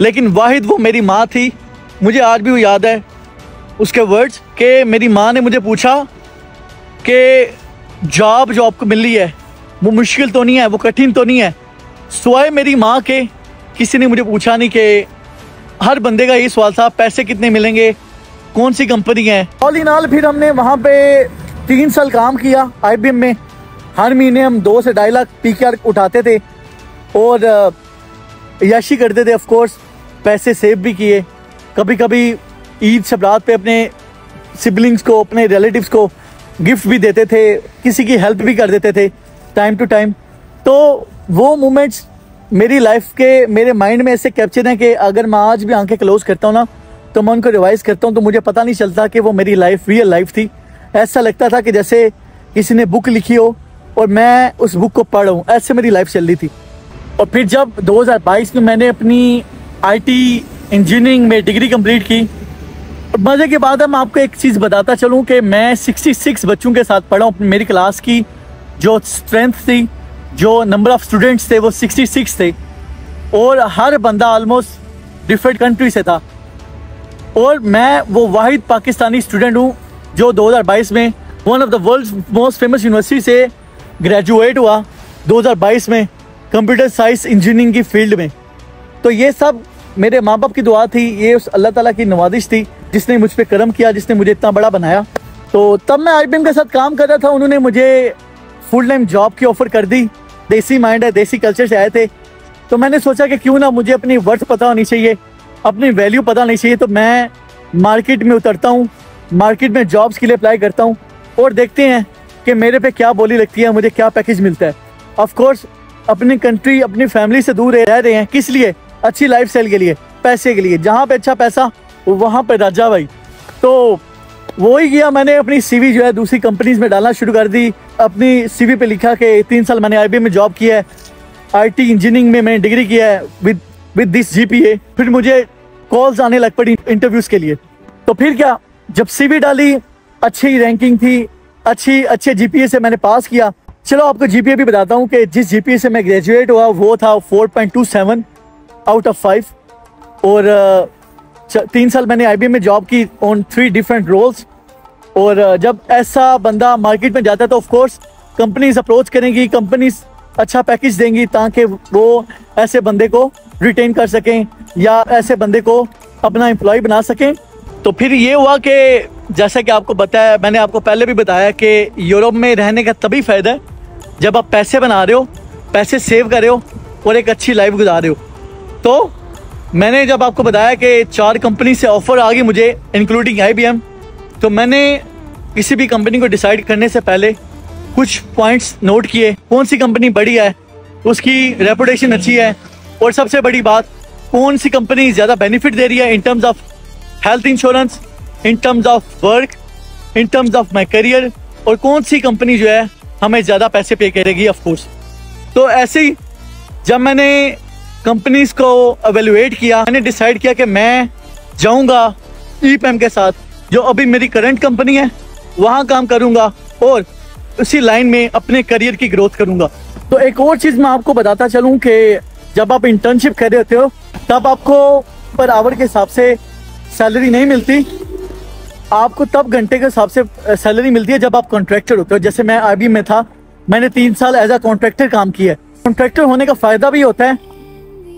लेकिन वाहिद वो मेरी माँ थी, मुझे आज भी वो याद है उसके वर्ड्स के मेरी माँ ने मुझे पूछा कि जॉब जो आपको मिल रही है वो मुश्किल तो नहीं है, वो कठिन तो नहीं है। सिवाय मेरी माँ के किसी ने मुझे पूछा नहीं कि हर बंदे का ये सवाल था पैसे कितने मिलेंगे, कौन सी कंपनी है। ऑल इन ऑल फिर हमने वहाँ पे तीन साल काम किया आई बी एम में। हर महीने हम दो से ढाई लाख पी के आर उठाते थे और याशी करते थे। ऑफ कोर्स पैसे सेव भी किए, कभी कभी ईद शबरात पे अपने सिबलिंग्स को, अपने रिलेटिव्स को गिफ्ट भी देते थे, किसी की हेल्प भी कर देते थे टाइम टू टाइम। तो वो मोमेंट्स मेरी लाइफ के मेरे माइंड में ऐसे कैप्चर हैं कि अगर मैं आज भी आंखें क्लोज करता हूँ ना तो मैं उनको रिवाइज करता हूँ तो मुझे पता नहीं चलता कि वो मेरी लाइफ रियल लाइफ थी। ऐसा लगता था कि जैसे किसी ने बुक लिखी हो और मैं उस बुक को पढ़ रहा हूँ, ऐसे मेरी लाइफ चल रही थी। और फिर जब दो हज़ार बाईस में मैंने अपनी आई टी इंजीनियरिंग में डिग्री कम्प्लीट की, मज़े के बाद मैं आपको एक चीज़ बताता चलूँ कि मैं सिक्सटी सिक्स बच्चों के साथ पढ़ा हूँ। मेरी क्लास की जो स्ट्रेंथ थी, जो नंबर ऑफ़ स्टूडेंट्स थे वो छियासठ थे और हर बंदा आलमोस्ट डिफरेंट कंट्री से था। और मैं वो वाहिद पाकिस्तानी स्टूडेंट हूँ जो दो हज़ार बाईस में one of the world's most famous university से ग्रेजुएट हुआ दो हज़ार बाईस में कंप्यूटर साइंस इंजीनियरिंग की फील्ड में। तो ये सब मेरे माँ बाप की दुआ थी, ये उस अल्लाह ताला की नवाजिश थी जिसने मुझ पर करम किया, जिसने मुझे इतना बड़ा बनाया। तो तब मैं आई बी एम के साथ काम कर रहा था, उन्होंने मुझे फुल टाइम जॉब की ऑफर कर दी। देसी माइंड है, देसी कल्चर से आए थे, तो मैंने सोचा कि क्यों ना मुझे अपनी वर्थ पता होनी चाहिए, अपनी वैल्यू पता होनी चाहिए। तो मैं मार्केट में उतरता हूँ, मार्केट में जॉब्स के लिए अप्लाई करता हूँ और देखते हैं कि मेरे पे क्या बोली लगती है, मुझे क्या पैकेज मिलता है। ऑफ कोर्स अपनी कंट्री, अपनी फैमिली से दूर रह रहे हैं, किस लिए? अच्छी लाइफ स्टाइल के लिए, पैसे के लिए। जहाँ पे अच्छा पैसा वहाँ पे राजा भाई। तो वही किया मैंने, अपनी सीवी जो है दूसरी कंपनीज में डालना शुरू कर दी। अपनी सीवी पे लिखा कि तीन साल मैंने आईबीएम में जॉब किया है, आईटी इंजीनियरिंग में मैंने डिग्री किया है विद विद दिस जीपीए। फिर मुझे कॉल्स आने लग पड़ी इंटरव्यूज़ के लिए। तो फिर क्या, जब सीवी डाली, अच्छी रैंकिंग थी, अच्छी अच्छे जीपीए से मैंने पास किया। चलो आपको जीपीए भी बताता हूँ कि जिस जीपीए से मैं ग्रेजुएट हुआ वो था four point two seven out of five. और तीन साल मैंने आईबीएम में जॉब की ऑन थ्री डिफरेंट रोल्स। और जब ऐसा बंदा मार्केट में जाता है तो ऑफकोर्स कंपनीज अप्रोच करेंगी, कंपनीज अच्छा पैकेज देंगी ताकि वो ऐसे बंदे को रिटेन कर सकें या ऐसे बंदे को अपना एम्प्लॉय बना सकें। तो फिर ये हुआ कि जैसा कि आपको बताया, मैंने आपको पहले भी बताया कि यूरोप में रहने का तभी फ़ायदा है जब आप पैसे बना रहे हो, पैसे सेव कर रहे हो और एक अच्छी लाइफ गुजार रहे हो। तो मैंने जब आपको बताया कि चार कंपनी से ऑफ़र आ गई मुझे इंक्लूडिंग आईबीएम, तो मैंने किसी भी कंपनी को डिसाइड करने से पहले कुछ पॉइंट्स नोट किए। कौन सी कंपनी बड़ी है, उसकी रेपुटेशन अच्छी है, और सबसे बड़ी बात कौन सी कंपनी ज़्यादा बेनिफिट दे रही है in terms of health insurance, in terms of work, in terms of my career, और कौन सी कंपनी जो है हमें ज़्यादा पैसे पे करेगी ऑफकोर्स। तो ऐसे ही जब मैंने कंपनीज को एवेलुएट किया, मैंने डिसाइड किया कि मैं जाऊंगा ईपैम के साथ जो अभी मेरी करंट कंपनी है, वहां काम करूंगा और उसी लाइन में अपने करियर की ग्रोथ करूंगा। तो एक और चीज़ मैं आपको बताता चलूं कि जब आप इंटर्नशिप कर रहे होते हो तब आपको पर आवर के हिसाब से सैलरी नहीं मिलती, आपको तब घंटे के हिसाब से सैलरी मिलती है जब आप कॉन्ट्रैक्टर होते हो। जैसे मैं आईबीएम में था, मैंने तीन साल एज अ कॉन्ट्रैक्टर काम किया है। कॉन्ट्रैक्टर होने का फ़ायदा भी होता है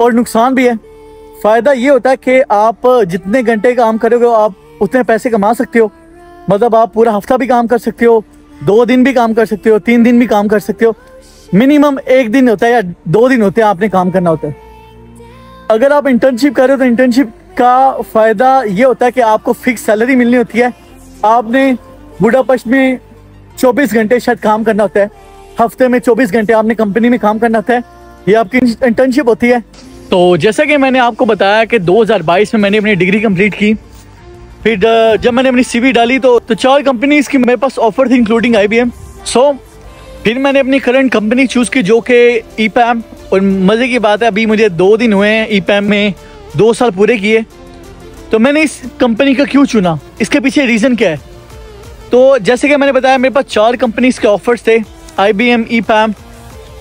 और नुकसान भी है। फ़ायदा ये होता है कि आप जितने घंटे काम करोगे आप उतने पैसे कमा सकते हो, मतलब आप पूरा हफ्ता भी काम कर सकते हो, दो दिन भी काम कर सकते हो, तीन दिन भी काम कर सकते हो। मिनिमम एक दिन होता है या दो दिन होते हैं आपने काम करना होता है। अगर आप इंटर्नशिप कर रहे हो तो इंटर्नशिप का फ़ायदा ये होता है कि आपको फिक्स सैलरी मिलनी होती है। आपने बुडापेस्ट में चौबीस घंटे शायद काम करना होता है, हफ्ते में चौबीस घंटे आपने कंपनी में काम करना होता है, ये आपकी इंटर्नशिप होती है। तो जैसा कि मैंने आपको बताया कि दो हज़ार बाईस में मैंने अपनी डिग्री कंप्लीट की। फिर जब मैंने अपनी सीवी डाली तो तो चार कंपनीज की मेरे पास ऑफर थी इंक्लूडिंग आईबीएम। सो फिर मैंने अपनी करंट कंपनी चूज़ की जो कि ईपैम। और मज़े की बात है अभी मुझे दो दिन हुए हैं ईपैम में, दो साल पूरे किए। तो मैंने इस कंपनी का क्यों चुना, इसके पीछे रीज़न क्या है? तो जैसे कि मैंने बताया मेरे पास चार कंपनीज़ के ऑफर्स थे, आईबीएम, ईपैम,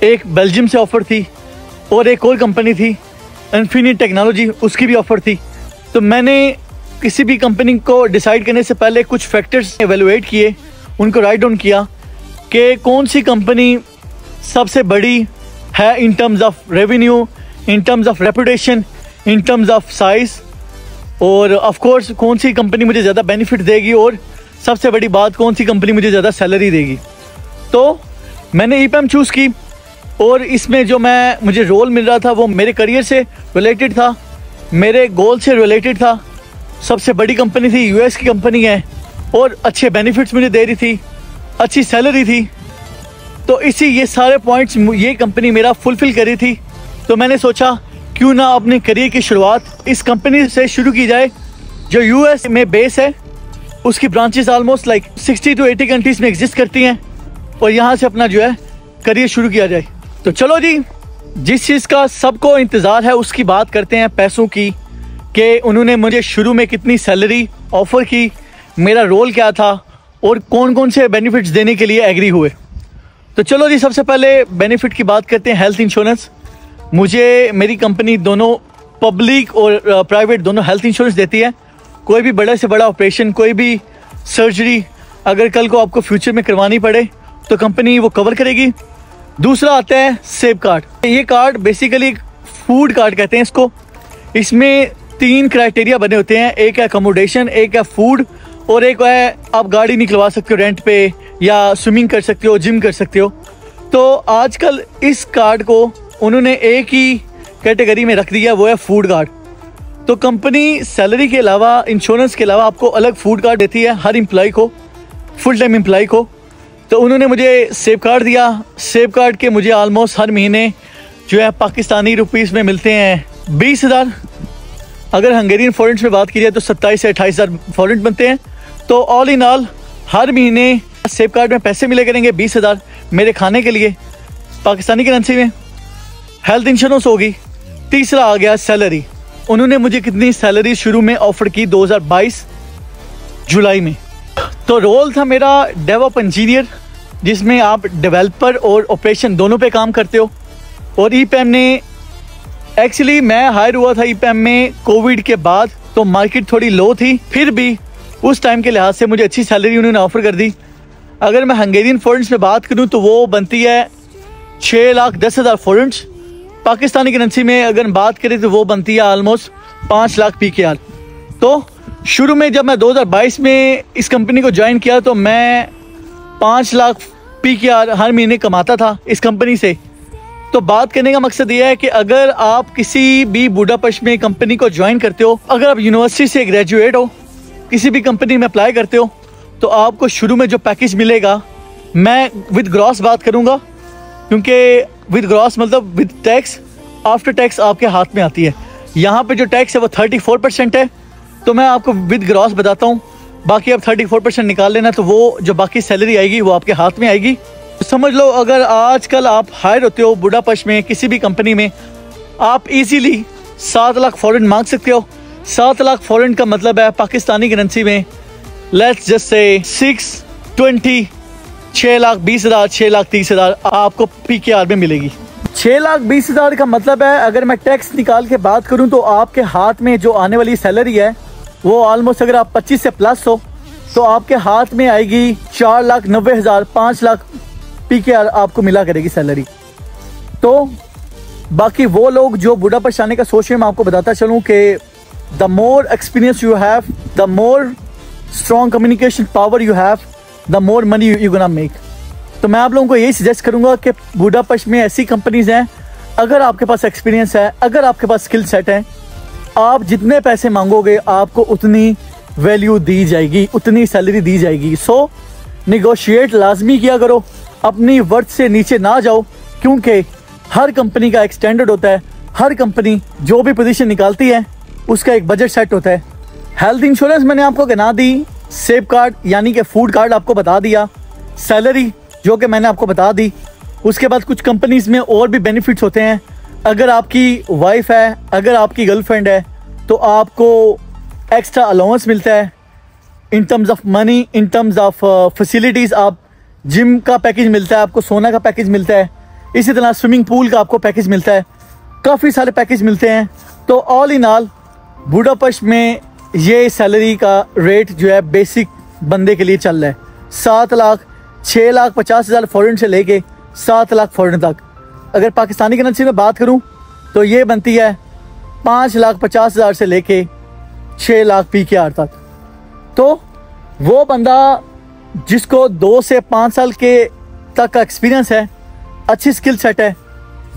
एक बेल्जियम से ऑफ़र थी और एक और कंपनी थी इन्फिनिट टेक्नोलॉजी, उसकी भी ऑफ़र थी। तो मैंने किसी भी कंपनी को डिसाइड करने से पहले कुछ फैक्टर्स एवेलुएट किए, उनको राइट डाउन किया कि कौन सी कंपनी सबसे बड़ी है in terms of revenue, in terms of reputation, in terms of size, और ऑफ कोर्स कौन सी कंपनी मुझे ज़्यादा बेनिफिट देगी, और सबसे बड़ी बात कौन सी कंपनी मुझे ज़्यादा सैलरी देगी। तो मैंने ईपैम चूज़ की और इसमें जो मैं मुझे रोल मिल रहा था वो मेरे करियर से रिलेटेड था, मेरे गोल से रिलेटेड था। सबसे बड़ी कंपनी थी, यूएस की कंपनी है और अच्छे बेनिफिट्स मुझे दे रही थी, अच्छी सैलरी थी। तो इसी ये सारे पॉइंट्स ये कंपनी मेरा फुलफ़िल कर रही थी। तो मैंने सोचा क्यों ना अपने करियर की शुरुआत इस कंपनी से शुरू की जाए जो यूएस में बेस है, उसकी branches almost like sixty two eighty countries में एग्जिस्ट करती हैं, और यहाँ से अपना जो है करियर शुरू किया जाए। तो चलो जी, जिस चीज़ का सबको इंतज़ार है उसकी बात करते हैं, पैसों की, कि उन्होंने मुझे शुरू में कितनी सैलरी ऑफ़र की, मेरा रोल क्या था और कौन कौन से बेनिफिट्स देने के लिए एग्री हुए। तो चलो जी, सबसे पहले बेनिफिट की बात करते हैं, हेल्थ इंश्योरेंस। मुझे मेरी कंपनी दोनों पब्लिक और प्राइवेट दोनों हेल्थ इंश्योरेंस देती है। कोई भी बड़े से बड़ा ऑपरेशन, कोई भी सर्जरी अगर कल को आपको फ्यूचर में करवानी पड़े तो कंपनी वो कवर करेगी। दूसरा आता है ज़ेप कार्ड। ये कार्ड बेसिकली फूड कार्ड कहते हैं इसको। इसमें तीन क्राइटेरिया बने होते हैं, एक है अकोमोडेशन, एक है फूड, और एक है आप गाड़ी निकलवा सकते हो रेंट पे, या स्विमिंग कर सकते हो, जिम कर सकते हो। तो आजकल इस कार्ड को उन्होंने एक ही कैटेगरी में रख दिया, वो है फूड कार्ड। तो कंपनी सैलरी के अलावा, इंश्योरेंस के अलावा आपको अलग फूड कार्ड देती है हर एम्प्लॉय को, फुल टाइम एम्प्लॉय को। तो उन्होंने मुझे ज़ेप कार्ड दिया। ज़ेप कार्ड के मुझे आलमोस्ट हर महीने जो है पाकिस्तानी रुपीस में मिलते हैं बीस हज़ार। अगर हंगेरियन फॉरेंट्स में बात की जाए तो सत्ताईस से अट्ठाईस हज़ार फॉरेंट बनते हैं। तो ऑल इन ऑल हर महीने ज़ेप कार्ड में पैसे मिले करेंगे बीस हज़ार मेरे खाने के लिए पाकिस्तानी करेंसी में। हेल्थ इंश्योरेंस होगी। तीसरा आ गया सैलरी। उन्होंने मुझे कितनी सैलरी शुरू में ऑफर की दो हज़ार बाईस जुलाई में। तो रोल था मेरा डेवऑप इंजीनियर, जिसमें आप डेवलपर और ऑपरेशन दोनों पे काम करते हो। और ईपैम ने एक्चुअली मैं हायर हुआ था ईपैम में कोविड के बाद, तो मार्केट थोड़ी लो थी, फिर भी उस टाइम के लिहाज से मुझे अच्छी सैलरी उन्होंने ऑफ़र कर दी। अगर मैं हंगेरियन फॉरेंट्स में बात करूं तो वो बनती है छः लाख दस हज़ार फॉरेंट्स। पाकिस्तानी करेंसी में अगर बात करें तो वो बनती है आलमोस्ट पाँच लाख पी के आर। तो शुरू में जब मैं दो हज़ार बाईस में इस कंपनी को ज्वाइन किया तो मैं पाँच लाख पी के आर हर महीने कमाता था इस कंपनी से। तो बात करने का मकसद यह है कि अगर आप किसी भी बुडापेस्ट में कंपनी को ज्वाइन करते हो, अगर आप यूनिवर्सिटी से ग्रेजुएट हो, किसी भी कंपनी में अप्लाई करते हो, तो आपको शुरू में जो पैकेज मिलेगा, मैं विद ग्रॉस बात करूँगा क्योंकि विद ग्रॉस मतलब विद टैक्स, आफ्टर टैक्स आपके हाथ में आती है। यहाँ पर जो टैक्स है वो थर्टी फोर परसेंट है, तो मैं आपको विद ग्रॉस बताता हूँ। बाकी आप चौंतीस परसेंट निकाल लेना, तो वो जो बाकी सैलरी आएगी वो आपके हाथ में आएगी। समझ लो अगर आजकल आप हायर होते हो बुडापेस्ट में किसी भी कंपनी में, आप इजीली सात लाख फॉरेंट मांग सकते हो। सात लाख फॉरेंट का मतलब है पाकिस्तानी करेंसी में let's just say six twenty, छः लाख बीस हज़ार छः लाख तीस हज़ार आपको पी के आर में मिलेगी। छः लाख बीस हज़ार का मतलब है अगर मैं टैक्स निकाल के बात करूँ तो आपके हाथ में जो आने वाली सैलरी है वो ऑलमोस्ट अगर आप पच्चीस से प्लस हो तो आपके हाथ में आएगी चार लाख नब्बे हज़ार पाँच लाख पी के आर आपको मिला करेगी सैलरी। तो बाकी वो लोग जो बुडापेस्ट आने का सोच रहे हैं, मैं आपको बताता चलूँ कि the more experience you have, the more strong communication power you have, the more money you gonna make. तो मैं आप लोगों को यही सजेस्ट करूँगा कि बुडापेस्ट में ऐसी कंपनीज़ हैं, अगर आपके पास एक्सपीरियंस है, अगर आपके पास स्किल सेट है, आप जितने पैसे मांगोगे आपको उतनी वैल्यू दी जाएगी, उतनी सैलरी दी जाएगी। सो निगोशिएट लाजमी किया करो, अपनी वर्थ से नीचे ना जाओ, क्योंकि हर कंपनी का एक स्टैंडर्ड होता है। हर कंपनी जो भी पोजीशन निकालती है उसका एक बजट सेट होता है। हेल्थ इंश्योरेंस मैंने आपको गिना दी, ज़ेप कार्ड यानी कि फूड कार्ड आपको बता दिया, सैलरी जो कि मैंने आपको बता दी। उसके बाद कुछ कंपनीज़ में और भी बेनिफिट्स होते हैं। अगर आपकी वाइफ है, अगर आपकी गर्लफ्रेंड है, तो आपको एक्स्ट्रा अलाउंस मिलता है in terms of money, in terms of facilities. आप जिम का पैकेज मिलता है आपको, सोना का पैकेज मिलता है, इसी तरह स्विमिंग पूल का आपको पैकेज मिलता है, काफ़ी सारे पैकेज मिलते हैं। तो ऑल इन ऑल बुडापेस्ट में ये सैलरी का रेट जो है बेसिक बंदे के लिए चल रहा है सात लाख छः लाख पचास हज़ार फॉरेन से लेके सात लाख फॉरेन तक। अगर पाकिस्तानी करेंसी में बात करूं तो ये बनती है पाँच लाख पचास हज़ार से लेके छः लाख पी के आर तक। तो वो बंदा जिसको दो से पाँच साल के तक का एक्सपीरियंस है, अच्छी स्किल सेट है,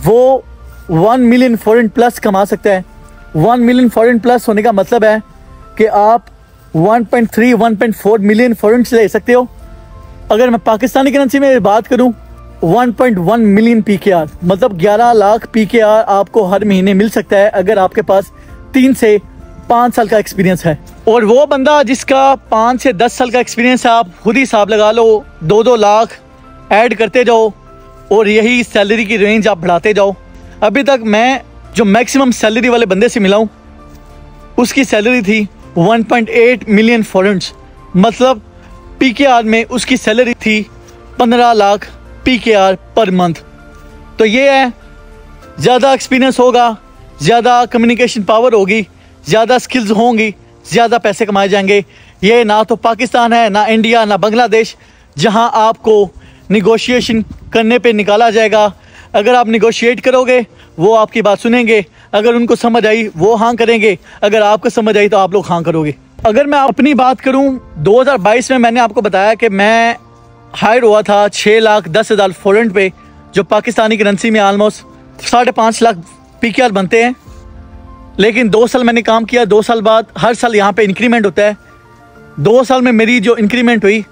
वो वन मिलियन फॉरेन प्लस कमा सकता है। वन मिलियन फॉरेन प्लस होने का मतलब है कि आप one point three one point four million forint ले सकते हो। अगर मैं पाकिस्तानी करेंसी में बात करूँ one point one million P K R मतलब ग्यारह लाख पी के आर आपको हर महीने मिल सकता है अगर आपके पास तीन से पाँच साल का एक्सपीरियंस है। और वो बंदा जिसका पाँच से दस साल का एक्सपीरियंस है, आप खुद ही हिसाब लगा लो, दो दो लाख ऐड करते जाओ और यही सैलरी की रेंज आप बढ़ाते जाओ। अभी तक मैं जो मैक्सिमम सैलरी वाले बंदे से मिला हूँ उसकी सैलरी थी one point eight million forints, मतलब पी के आर में उसकी सैलरी थी पंद्रह lakh P K R per month. तो ये है, ज़्यादा एक्सपीरियंस होगा, ज़्यादा कम्युनिकेशन पावर होगी, ज़्यादा स्किल्स होंगी, ज़्यादा पैसे कमाए जाएंगे। ये ना तो पाकिस्तान है, ना इंडिया, ना बांग्लादेश, जहां आपको निगोशिएशन करने पे निकाला जाएगा। अगर आप निगोशिएट करोगे वो आपकी बात सुनेंगे, अगर उनको समझ आई वो हाँ करेंगे, अगर आपको समझ आई तो आप लोग हाँ करोगे। अगर मैं अपनी बात करूँ दो हज़ार बाईस में मैंने आपको बताया कि मैं हायर हुआ था छः लाख दस हज़ार फॉरेंट पे, जो पाकिस्तानी करेंसी में आलमोस्ट साढ़े पाँच लाख पीकेआर बनते हैं। लेकिन दो साल मैंने काम किया, दो साल बाद हर साल यहाँ पे इंक्रीमेंट होता है। दो साल में मेरी जो इंक्रीमेंट हुई,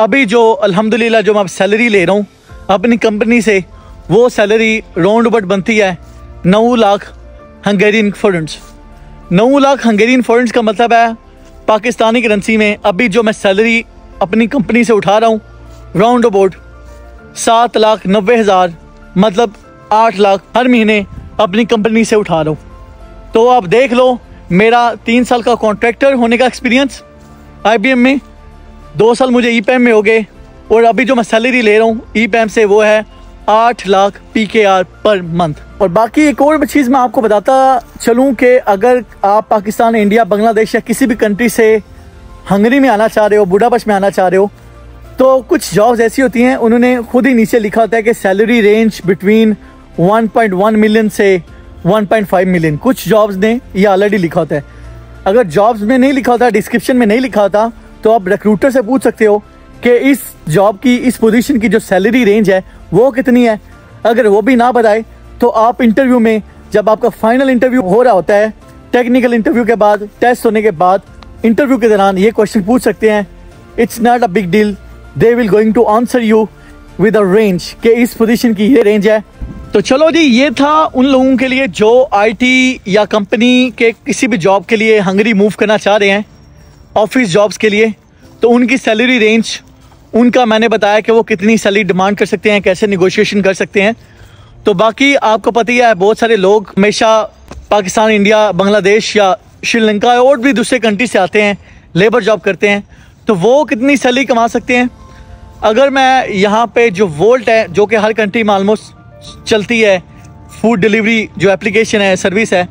अभी जो अल्हम्दुलिल्लाह जो मैं सैलरी ले रहा हूँ अपनी कंपनी से, वो सैलरी राउंड अबाउट बनती है नौ लाख हंगेरियन फोरेंट्स। नौ लाख हंगेरियन फोरेंट्स का मतलब है पाकिस्तानी करेंसी में अभी जो मैं सैलरी अपनी कंपनी से उठा रहा हूँ राउंड अबाउट सात लाख नब्बे हज़ार, मतलब आठ लाख हर महीने अपनी कंपनी से उठा रहा हूँ। तो आप देख लो, मेरा तीन साल का कॉन्ट्रैक्टर होने का एक्सपीरियंस आई बी एम में, दो साल मुझे ई पी एम में हो गए, और अभी जो मैं सैलरी ले रहा हूँ ई पी एम से वो है आठ lakh P K R per month. और बाकी एक और चीज़ मैं आपको बताता चलूँ कि अगर आप पाकिस्तान, इंडिया, बांग्लादेश या किसी भी कंट्री से हंगरी में आना चाह रहे हो, बुडापेस्ट में आना चाह रहे हो, तो कुछ जॉब्स ऐसी होती हैं उन्होंने खुद ही नीचे लिखा होता है कि salary range between one point one million से वन पॉइंट फाइव मिलियन। कुछ जॉब्स ने ये ऑलरेडी लिखा होता है। अगर जॉब्स में नहीं लिखा होता, डिस्क्रिप्शन में नहीं लिखा होता, तो आप रिक्रूटर से पूछ सकते हो कि इस जॉब की, इस पोजीशन की जो सैलरी रेंज है वो कितनी है। अगर वो भी ना बताए तो आप इंटरव्यू में, जब आपका फाइनल इंटरव्यू हो रहा होता है, टेक्निकल इंटरव्यू के बाद, टेस्ट होने के बाद, इंटरव्यू के दौरान ये क्वेश्चन पूछ सकते हैं। It's not a big deal, they will going to answer you with a range कि इस पोजीशन की ये रेंज है। तो चलो जी, ये था उन लोगों के लिए जो आईटी या कंपनी के किसी भी जॉब के लिए हंगरी मूव करना चाह रहे हैं ऑफिस जॉब्स के लिए। तो उनकी सैलरी रेंज, उनका मैंने बताया कि वो कितनी सैलरी डिमांड कर सकते हैं, कैसे निगोशिएशन कर सकते हैं। तो बाकी आपको पता ही है, बहुत सारे लोग हमेशा पाकिस्तान, इंडिया, बांग्लादेश या श्रीलंका और भी दूसरे कंट्री से आते हैं, लेबर जॉब करते हैं, तो वो कितनी सैलरी कमा सकते हैं। अगर मैं यहाँ पे जो वोल्ट है, जो कि हर कंट्री में ऑलमोस्ट चलती है, फूड डिलीवरी जो एप्लीकेशन है, सर्विस है,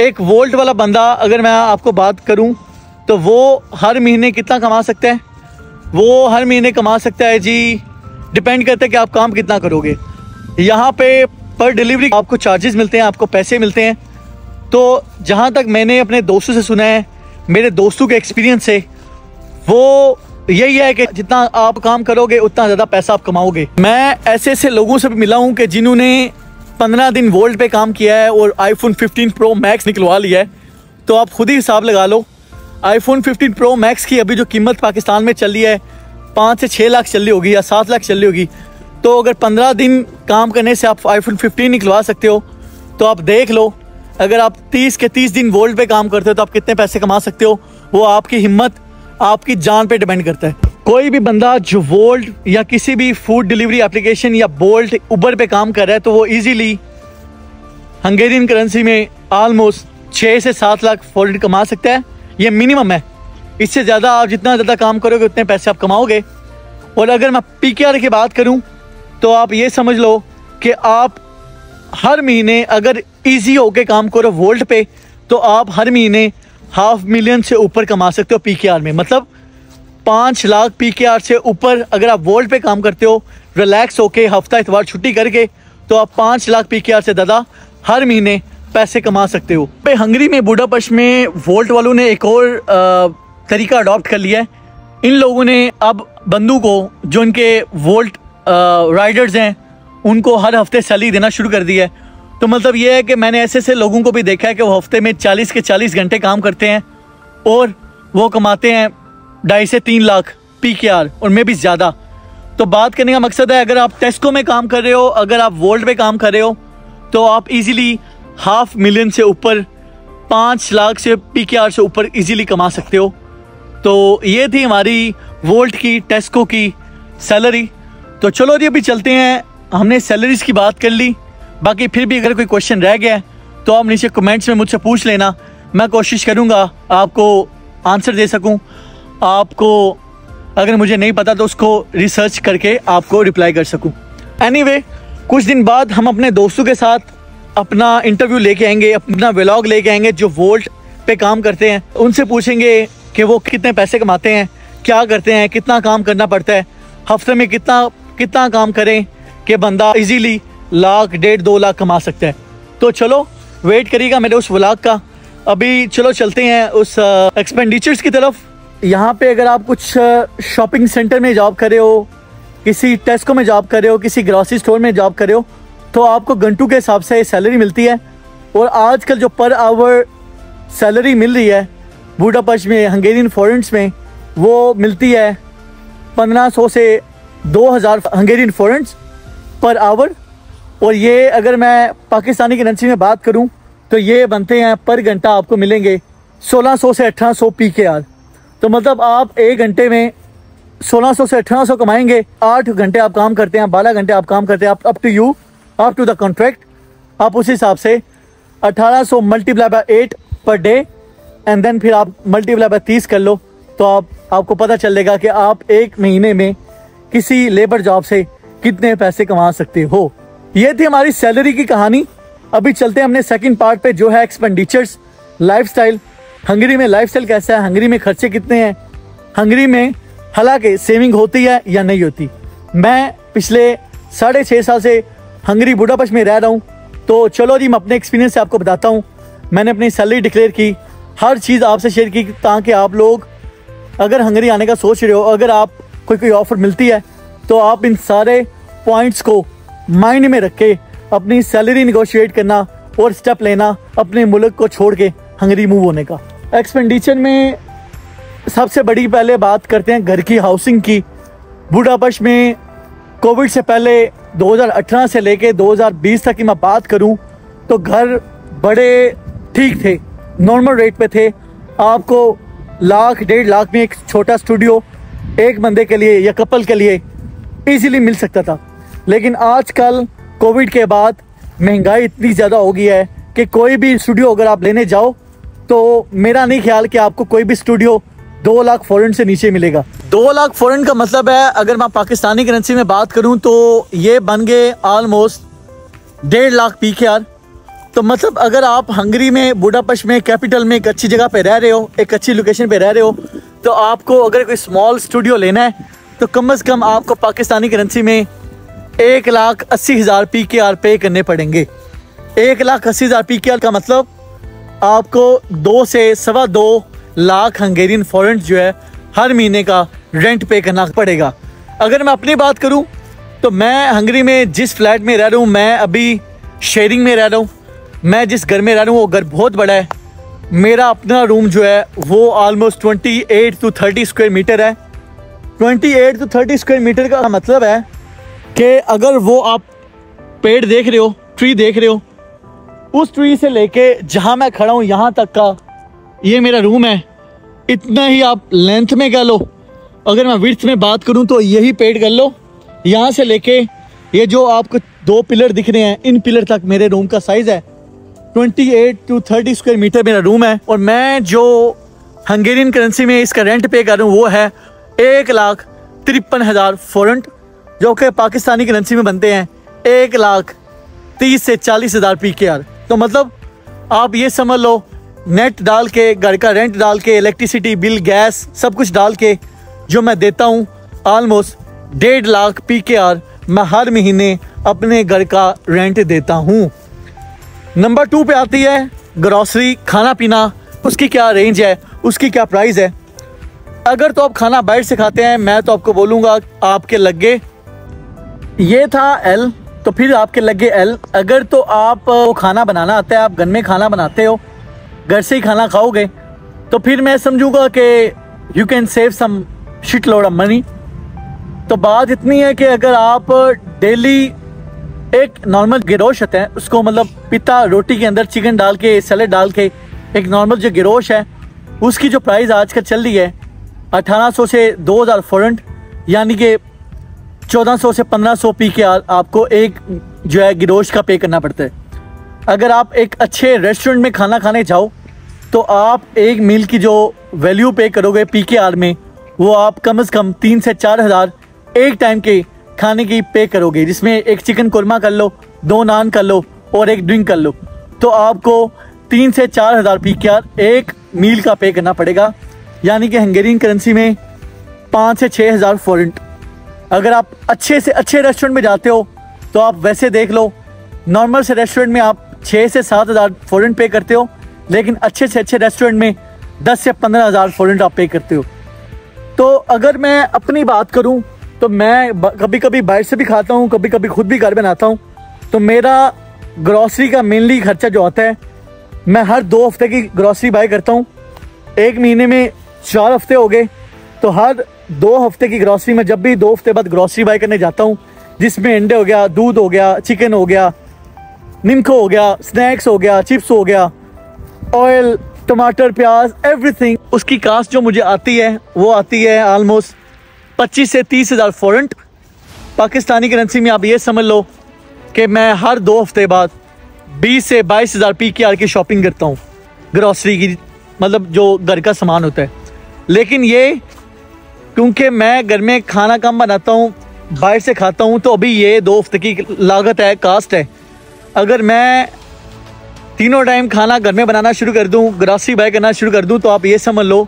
एक वोल्ट वाला बंदा अगर मैं आपको बात करूँ तो वो हर महीने कितना कमा सकता है? वो हर महीने कमा सकता है जी, डिपेंड करता है कि आप काम कितना करोगे। यहाँ पे पर डिलीवरी आपको चार्जेस मिलते हैं, आपको पैसे मिलते हैं। तो जहाँ तक मैंने अपने दोस्तों से सुना है, मेरे दोस्तों के एक्सपीरियंस से, वो यही है कि जितना आप काम करोगे उतना ज़्यादा पैसा आप कमाओगे। मैं ऐसे ऐसे लोगों से भी मिला हूँ कि जिन्होंने पंद्रह दिन वोल्ट पे काम किया है और आईफोन फिफ्टीन प्रो मैक्स निकलवा लिया है। तो आप खुद ही हिसाब लगा लो, आईफोन फिफ्टीन प्रो मैक्स की अभी जो कीमत पाकिस्तान में चल रही है, पाँच से छः लाख चल रही होगी या सात लाख चल रही होगी। तो अगर पंद्रह दिन काम करने से आप आईफोन फिफ्टीन निकलवा सकते हो, तो आप देख लो, अगर आप तीस के तीस दिन वोल्ट पे काम करते हो तो आप कितने पैसे कमा सकते हो। वो आपकी हिम्मत, आपकी जान पे डिपेंड करता है। कोई भी बंदा जो वोल्ट या किसी भी फूड डिलीवरी एप्लीकेशन या बोल्ट, उबर पे काम कर रहा है, तो वो इजीली हंगेरियन करेंसी में आलमोस्ट छः से सात लाख फोल्ट कमा सकता है। ये मिनिमम है, इससे ज़्यादा आप जितना ज़्यादा काम करोगे उतने पैसे आप कमाओगे। और अगर मैं पी के आर की बात करूँ तो आप ये समझ लो कि आप हर महीने अगर इजी होके काम करो वोल्ट पे, तो आप हर महीने हाफ मिलियन से ऊपर कमा सकते हो पीकेआर में। मतलब पाँच लाख पीकेआर से ऊपर अगर आप वोल्ट पे काम करते हो, रिलैक्स होके, हफ्ता इतवार छुट्टी करके, तो आप पाँच लाख पीकेआर से ज़्यादा हर महीने पैसे कमा सकते हो। पे हंगरी में, बुडापेस्ट में वोल्ट वालों ने एक और आ, तरीका अडॉप्ट कर लिया है। इन लोगों ने अब बंदू को, जो इनके वोल्ट राइडर्स हैं, उनको हर हफ्ते सैलरी देना शुरू कर दी है। तो मतलब ये है कि मैंने ऐसे ऐसे लोगों को भी देखा है कि वो हफ्ते में चालीस के चालीस घंटे काम करते हैं और वो कमाते हैं ढाई से तीन लाख पीकेआर और मे भी ज़्यादा। तो बात करने का मकसद है, अगर आप टेस्को में काम कर रहे हो, अगर आप वोल्ट पे काम कर रहे हो, तो आप इजीली हाफ मिलियन से ऊपर, पाँच लाख से पीकेआर से ऊपर इजीली कमा सकते हो। तो ये थी हमारी वोल्ट की, टेस्को की सैलरी। तो चलो जी, अभी चलते हैं, हमने सैलरीज की बात कर ली। बाकी फिर भी अगर कोई क्वेश्चन रह गया है तो आप नीचे कमेंट्स में मुझसे पूछ लेना, मैं कोशिश करूँगा आपको आंसर दे सकूँ। आपको अगर मुझे नहीं पता तो उसको रिसर्च करके आपको रिप्लाई कर सकूँ। एनीवे, कुछ दिन बाद हम अपने दोस्तों के साथ अपना इंटरव्यू लेके आएंगे, अपना व्लॉग लेके आएंगे, जो वोल्ट पे काम करते हैं उनसे पूछेंगे कि वो कितने पैसे कमाते हैं, क्या करते हैं, कितना काम करना पड़ता है, हफ्ते में कितना कितना काम करें कि बंदा इजीली लाख, डेढ़, दो लाख कमा सकता है। तो चलो, वेट करिएगा मेरे उस व्लॉग का। अभी चलो चलते हैं उस एक्सपेंडिचर्स की तरफ। यहाँ पे अगर आप कुछ शॉपिंग सेंटर में जॉब कर रहे हो किसी टेस्को में जॉब कर रहे हो, किसी ग्रॉसरी स्टोर में जॉब कर रहे हो, तो आपको घंटों के हिसाब से सैलरी मिलती है। और आजकल जो पर आवर सैलरी मिल रही है बुडापेस्ट में हंगेरियन फोरेंट्स में, वो मिलती है पंद्रह सौ से दो हज़ार हंगेरियन फोरेंट्स पर आवर। और ये अगर मैं पाकिस्तानी करेंसी में बात करूं तो ये बनते हैं पर घंटा आपको मिलेंगे सोलह सौ से अठारह सौ पी के आर। तो मतलब आप एक घंटे में सोलह सौ से अठारह सौ कमाएंगे। आठ घंटे आप काम करते हैं, बारह घंटे आप काम करते हैं, up to you, up to the contract. आप उस हिसाब से अठारह सौ multiply by eight per day and then फिर आप मल्टीप्लाई बाई तीस कर लो, तो आप आपको पता चलेगा कि आप एक महीने में किसी लेबर जॉब से कितने पैसे कमा सकते हो। ये थी हमारी सैलरी की कहानी। अभी चलते हैं हमने सेकंड पार्ट पे, जो है एक्सपेंडिचर्स, लाइफस्टाइल। हंगरी में लाइफस्टाइल कैसा है, हंगरी में खर्चे कितने हैं, हंगरी में हालांकि सेविंग होती है या नहीं होती। मैं पिछले साढ़े छः साल से हंगरी बुडापेस्ट में रह रहा हूँ, तो चलो जी मैं अपने एक्सपीरियंस से आपको बताता हूँ। मैंने अपनी सैलरी डिक्लेयर की, हर चीज़ आपसे शेयर की, ताकि आप लोग अगर हंगरी आने का सोच रहे हो, अगर आप कोई कोई ऑफर मिलती है तो आप इन सारे पॉइंट्स को माइंड में रख के अपनी सैलरी निगोशिएट करना और स्टेप लेना अपने मुल्क को छोड़ के हंगरी मूव होने का। एक्सपेंडिचर में सबसे बड़ी पहले बात करते हैं घर की हाउसिंग की। बुडापेस्ट में कोविड से पहले दो हज़ार अठारह से लेके दो हज़ार बीस तक की मैं बात करूं तो घर बड़े ठीक थे, नॉर्मल रेट पे थे। आपको लाख डेढ़ लाख में एक छोटा स्टूडियो एक बंदे के लिए या कपल के लिए ईजिली मिल सकता था। लेकिन आजकल कोविड के बाद महंगाई इतनी ज़्यादा हो गई है कि कोई भी स्टूडियो अगर आप लेने जाओ तो मेरा नहीं ख्याल कि आपको कोई भी स्टूडियो दो लाख फॉरेन से नीचे मिलेगा। दो लाख फॉरेन का मतलब है, अगर मैं पाकिस्तानी करेंसी में बात करूं तो ये बन गए आलमोस्ट डेढ़ लाख पी के आर। तो मतलब अगर आप हंगरी में बुडापेस्ट में कैपिटल में एक अच्छी जगह पर रह रहे हो, एक अच्छी लोकेशन पर रह रहे हो, तो आपको अगर कोई स्मॉल स्टूडियो लेना है तो कम अज़ कम आपको पाकिस्तानी करेंसी में एक लाख अस्सी हज़ार पी के आर पे करने पड़ेंगे। एक लाख अस्सी हज़ार पी के आर का मतलब आपको दो से सवा दो लाख हंगेरियन फॉरेंट जो है हर महीने का रेंट पे करना पड़ेगा। अगर मैं अपनी बात करूं तो मैं हंगरी में जिस फ्लैट में रह रहा हूं, मैं अभी शेयरिंग में रह रहा हूं, मैं जिस घर में रह रहा हूं वो घर बहुत बड़ा है। मेरा अपना रूम जो है वो almost twenty eight to thirty square metre है। Twenty eight to thirty square metre का मतलब है कि अगर वो आप पेड़ देख रहे हो, ट्री देख रहे हो, उस ट्री से लेके जहाँ मैं खड़ा हूँ यहाँ तक का ये मेरा रूम है, इतना ही आप लेंथ में कर लो। अगर मैं विड्थ में बात करूँ तो यही पेड़ कर लो, यहाँ से लेके ये जो आपको दो पिलर दिख रहे हैं, इन पिलर तक मेरे रूम का साइज़ है। अट्ठाईस टू तीस स्क्वायर मीटर मेरा रूम है। और मैं जो हंगेरियन करेंसी में इसका रेंट पे कर रहा हूँ वो है एक लाख तिरपन हज़ार फोरेंट, जो कि पाकिस्तानी करेंसी में बनते हैं एक लाख तीस से चालीस हज़ार पी के आर। तो मतलब आप ये समझ लो, नेट डाल के, घर का रेंट डाल के, इलेक्ट्रिसिटी बिल, गैस, सब कुछ डाल के जो मैं देता हूँ आलमोस्ट डेढ़ लाख पी के आर मैं हर महीने अपने घर का रेंट देता हूँ। नंबर टू पे आती है ग्रॉसरी, खाना पीना। उसकी क्या रेंज है, उसकी क्या प्राइस है। अगर तो आप खाना बाहर से खाते हैं, मैं तो आपको बोलूँगा आपके लग गए, ये था एल, तो फिर आपके लगे एल। अगर तो आप खाना बनाना आता है, आप घर में खाना बनाते हो, घर से ही खाना खाओगे, तो फिर मैं समझूंगा कि you can save some shit load of money. तो बात इतनी है कि अगर आप डेली एक नॉर्मल गिरोश होता है, उसको मतलब पिता रोटी के अंदर चिकन डाल के, सैलेड डाल के, एक नॉर्मल जो गिरोश है उसकी जो प्राइस आजकल चल रही है अठारह सौ से दो हज़ार फोरेंट, यानी कि चौदह सौ से पंद्रह सौ पी के आर आपको एक जो है गिरोश का पे करना पड़ता है। अगर आप एक अच्छे रेस्टोरेंट में खाना खाने जाओ तो आप एक मील की जो वैल्यू पे करोगे पी के आर में, वो आप कम से कम तीन से चार हज़ार एक टाइम के खाने की पे करोगे, जिसमें एक चिकन कोरमा कर लो, दो नान कर लो और एक ड्रिंक कर लो, तो आपको तीन से चार हज़ार पी के आर एक मील का पे करना पड़ेगा, यानी कि हंगेरियन करेंसी में पाँच से छः हज़ार फॉरेंट। अगर आप अच्छे से अच्छे रेस्टोरेंट में जाते हो तो आप वैसे देख लो, नॉर्मल से रेस्टोरेंट में आप छः से सात हज़ार फॉरेंट पे करते हो, लेकिन अच्छे से अच्छे रेस्टोरेंट में दस से पंद्रह हज़ार फॉरेंट आप पे करते हो। तो अगर मैं अपनी बात करूं तो मैं कभी कभी बाहर से भी खाता हूँ, कभी कभी खुद भी घर बनाता हूँ। तो मेरा ग्रॉसरी का मेनली खर्चा जो आता है, मैं हर दो हफ्ते की ग्रॉसरी बाय करता हूँ। एक महीने में चार हफ्ते हो गए, तो हर दो हफ्ते की ग्रॉसरी में जब भी दो हफ्ते बाद ग्रॉसरी बाय करने जाता हूँ, जिसमें अंडे हो गया, दूध हो गया, चिकन हो गया, निमको हो गया, स्नैक्स हो गया, चिप्स हो गया, ऑयल, टमाटर, प्याज, एवरीथिंग। उसकी कास्ट जो मुझे आती है वो आती है आलमोस्ट पच्चीस से तीस हज़ार फॉरेंट। पाकिस्तानी करेंसी में आप ये समझ लो कि मैं हर दो हफ्ते बाद बीस से बाईस हज़ार पी के आर की शॉपिंग करता हूँ, ग्रॉसरी की, मतलब जो घर का सामान होता है। लेकिन ये क्योंकि मैं घर में खाना कम बनाता हूँ, बाहर से खाता हूँ, तो अभी ये दो हफ्ते की लागत है, कास्ट है। अगर मैं तीनों टाइम खाना घर में बनाना शुरू कर दूँ, ग्रॉसरी बाय करना शुरू कर दूँ, तो आप ये समझ लो,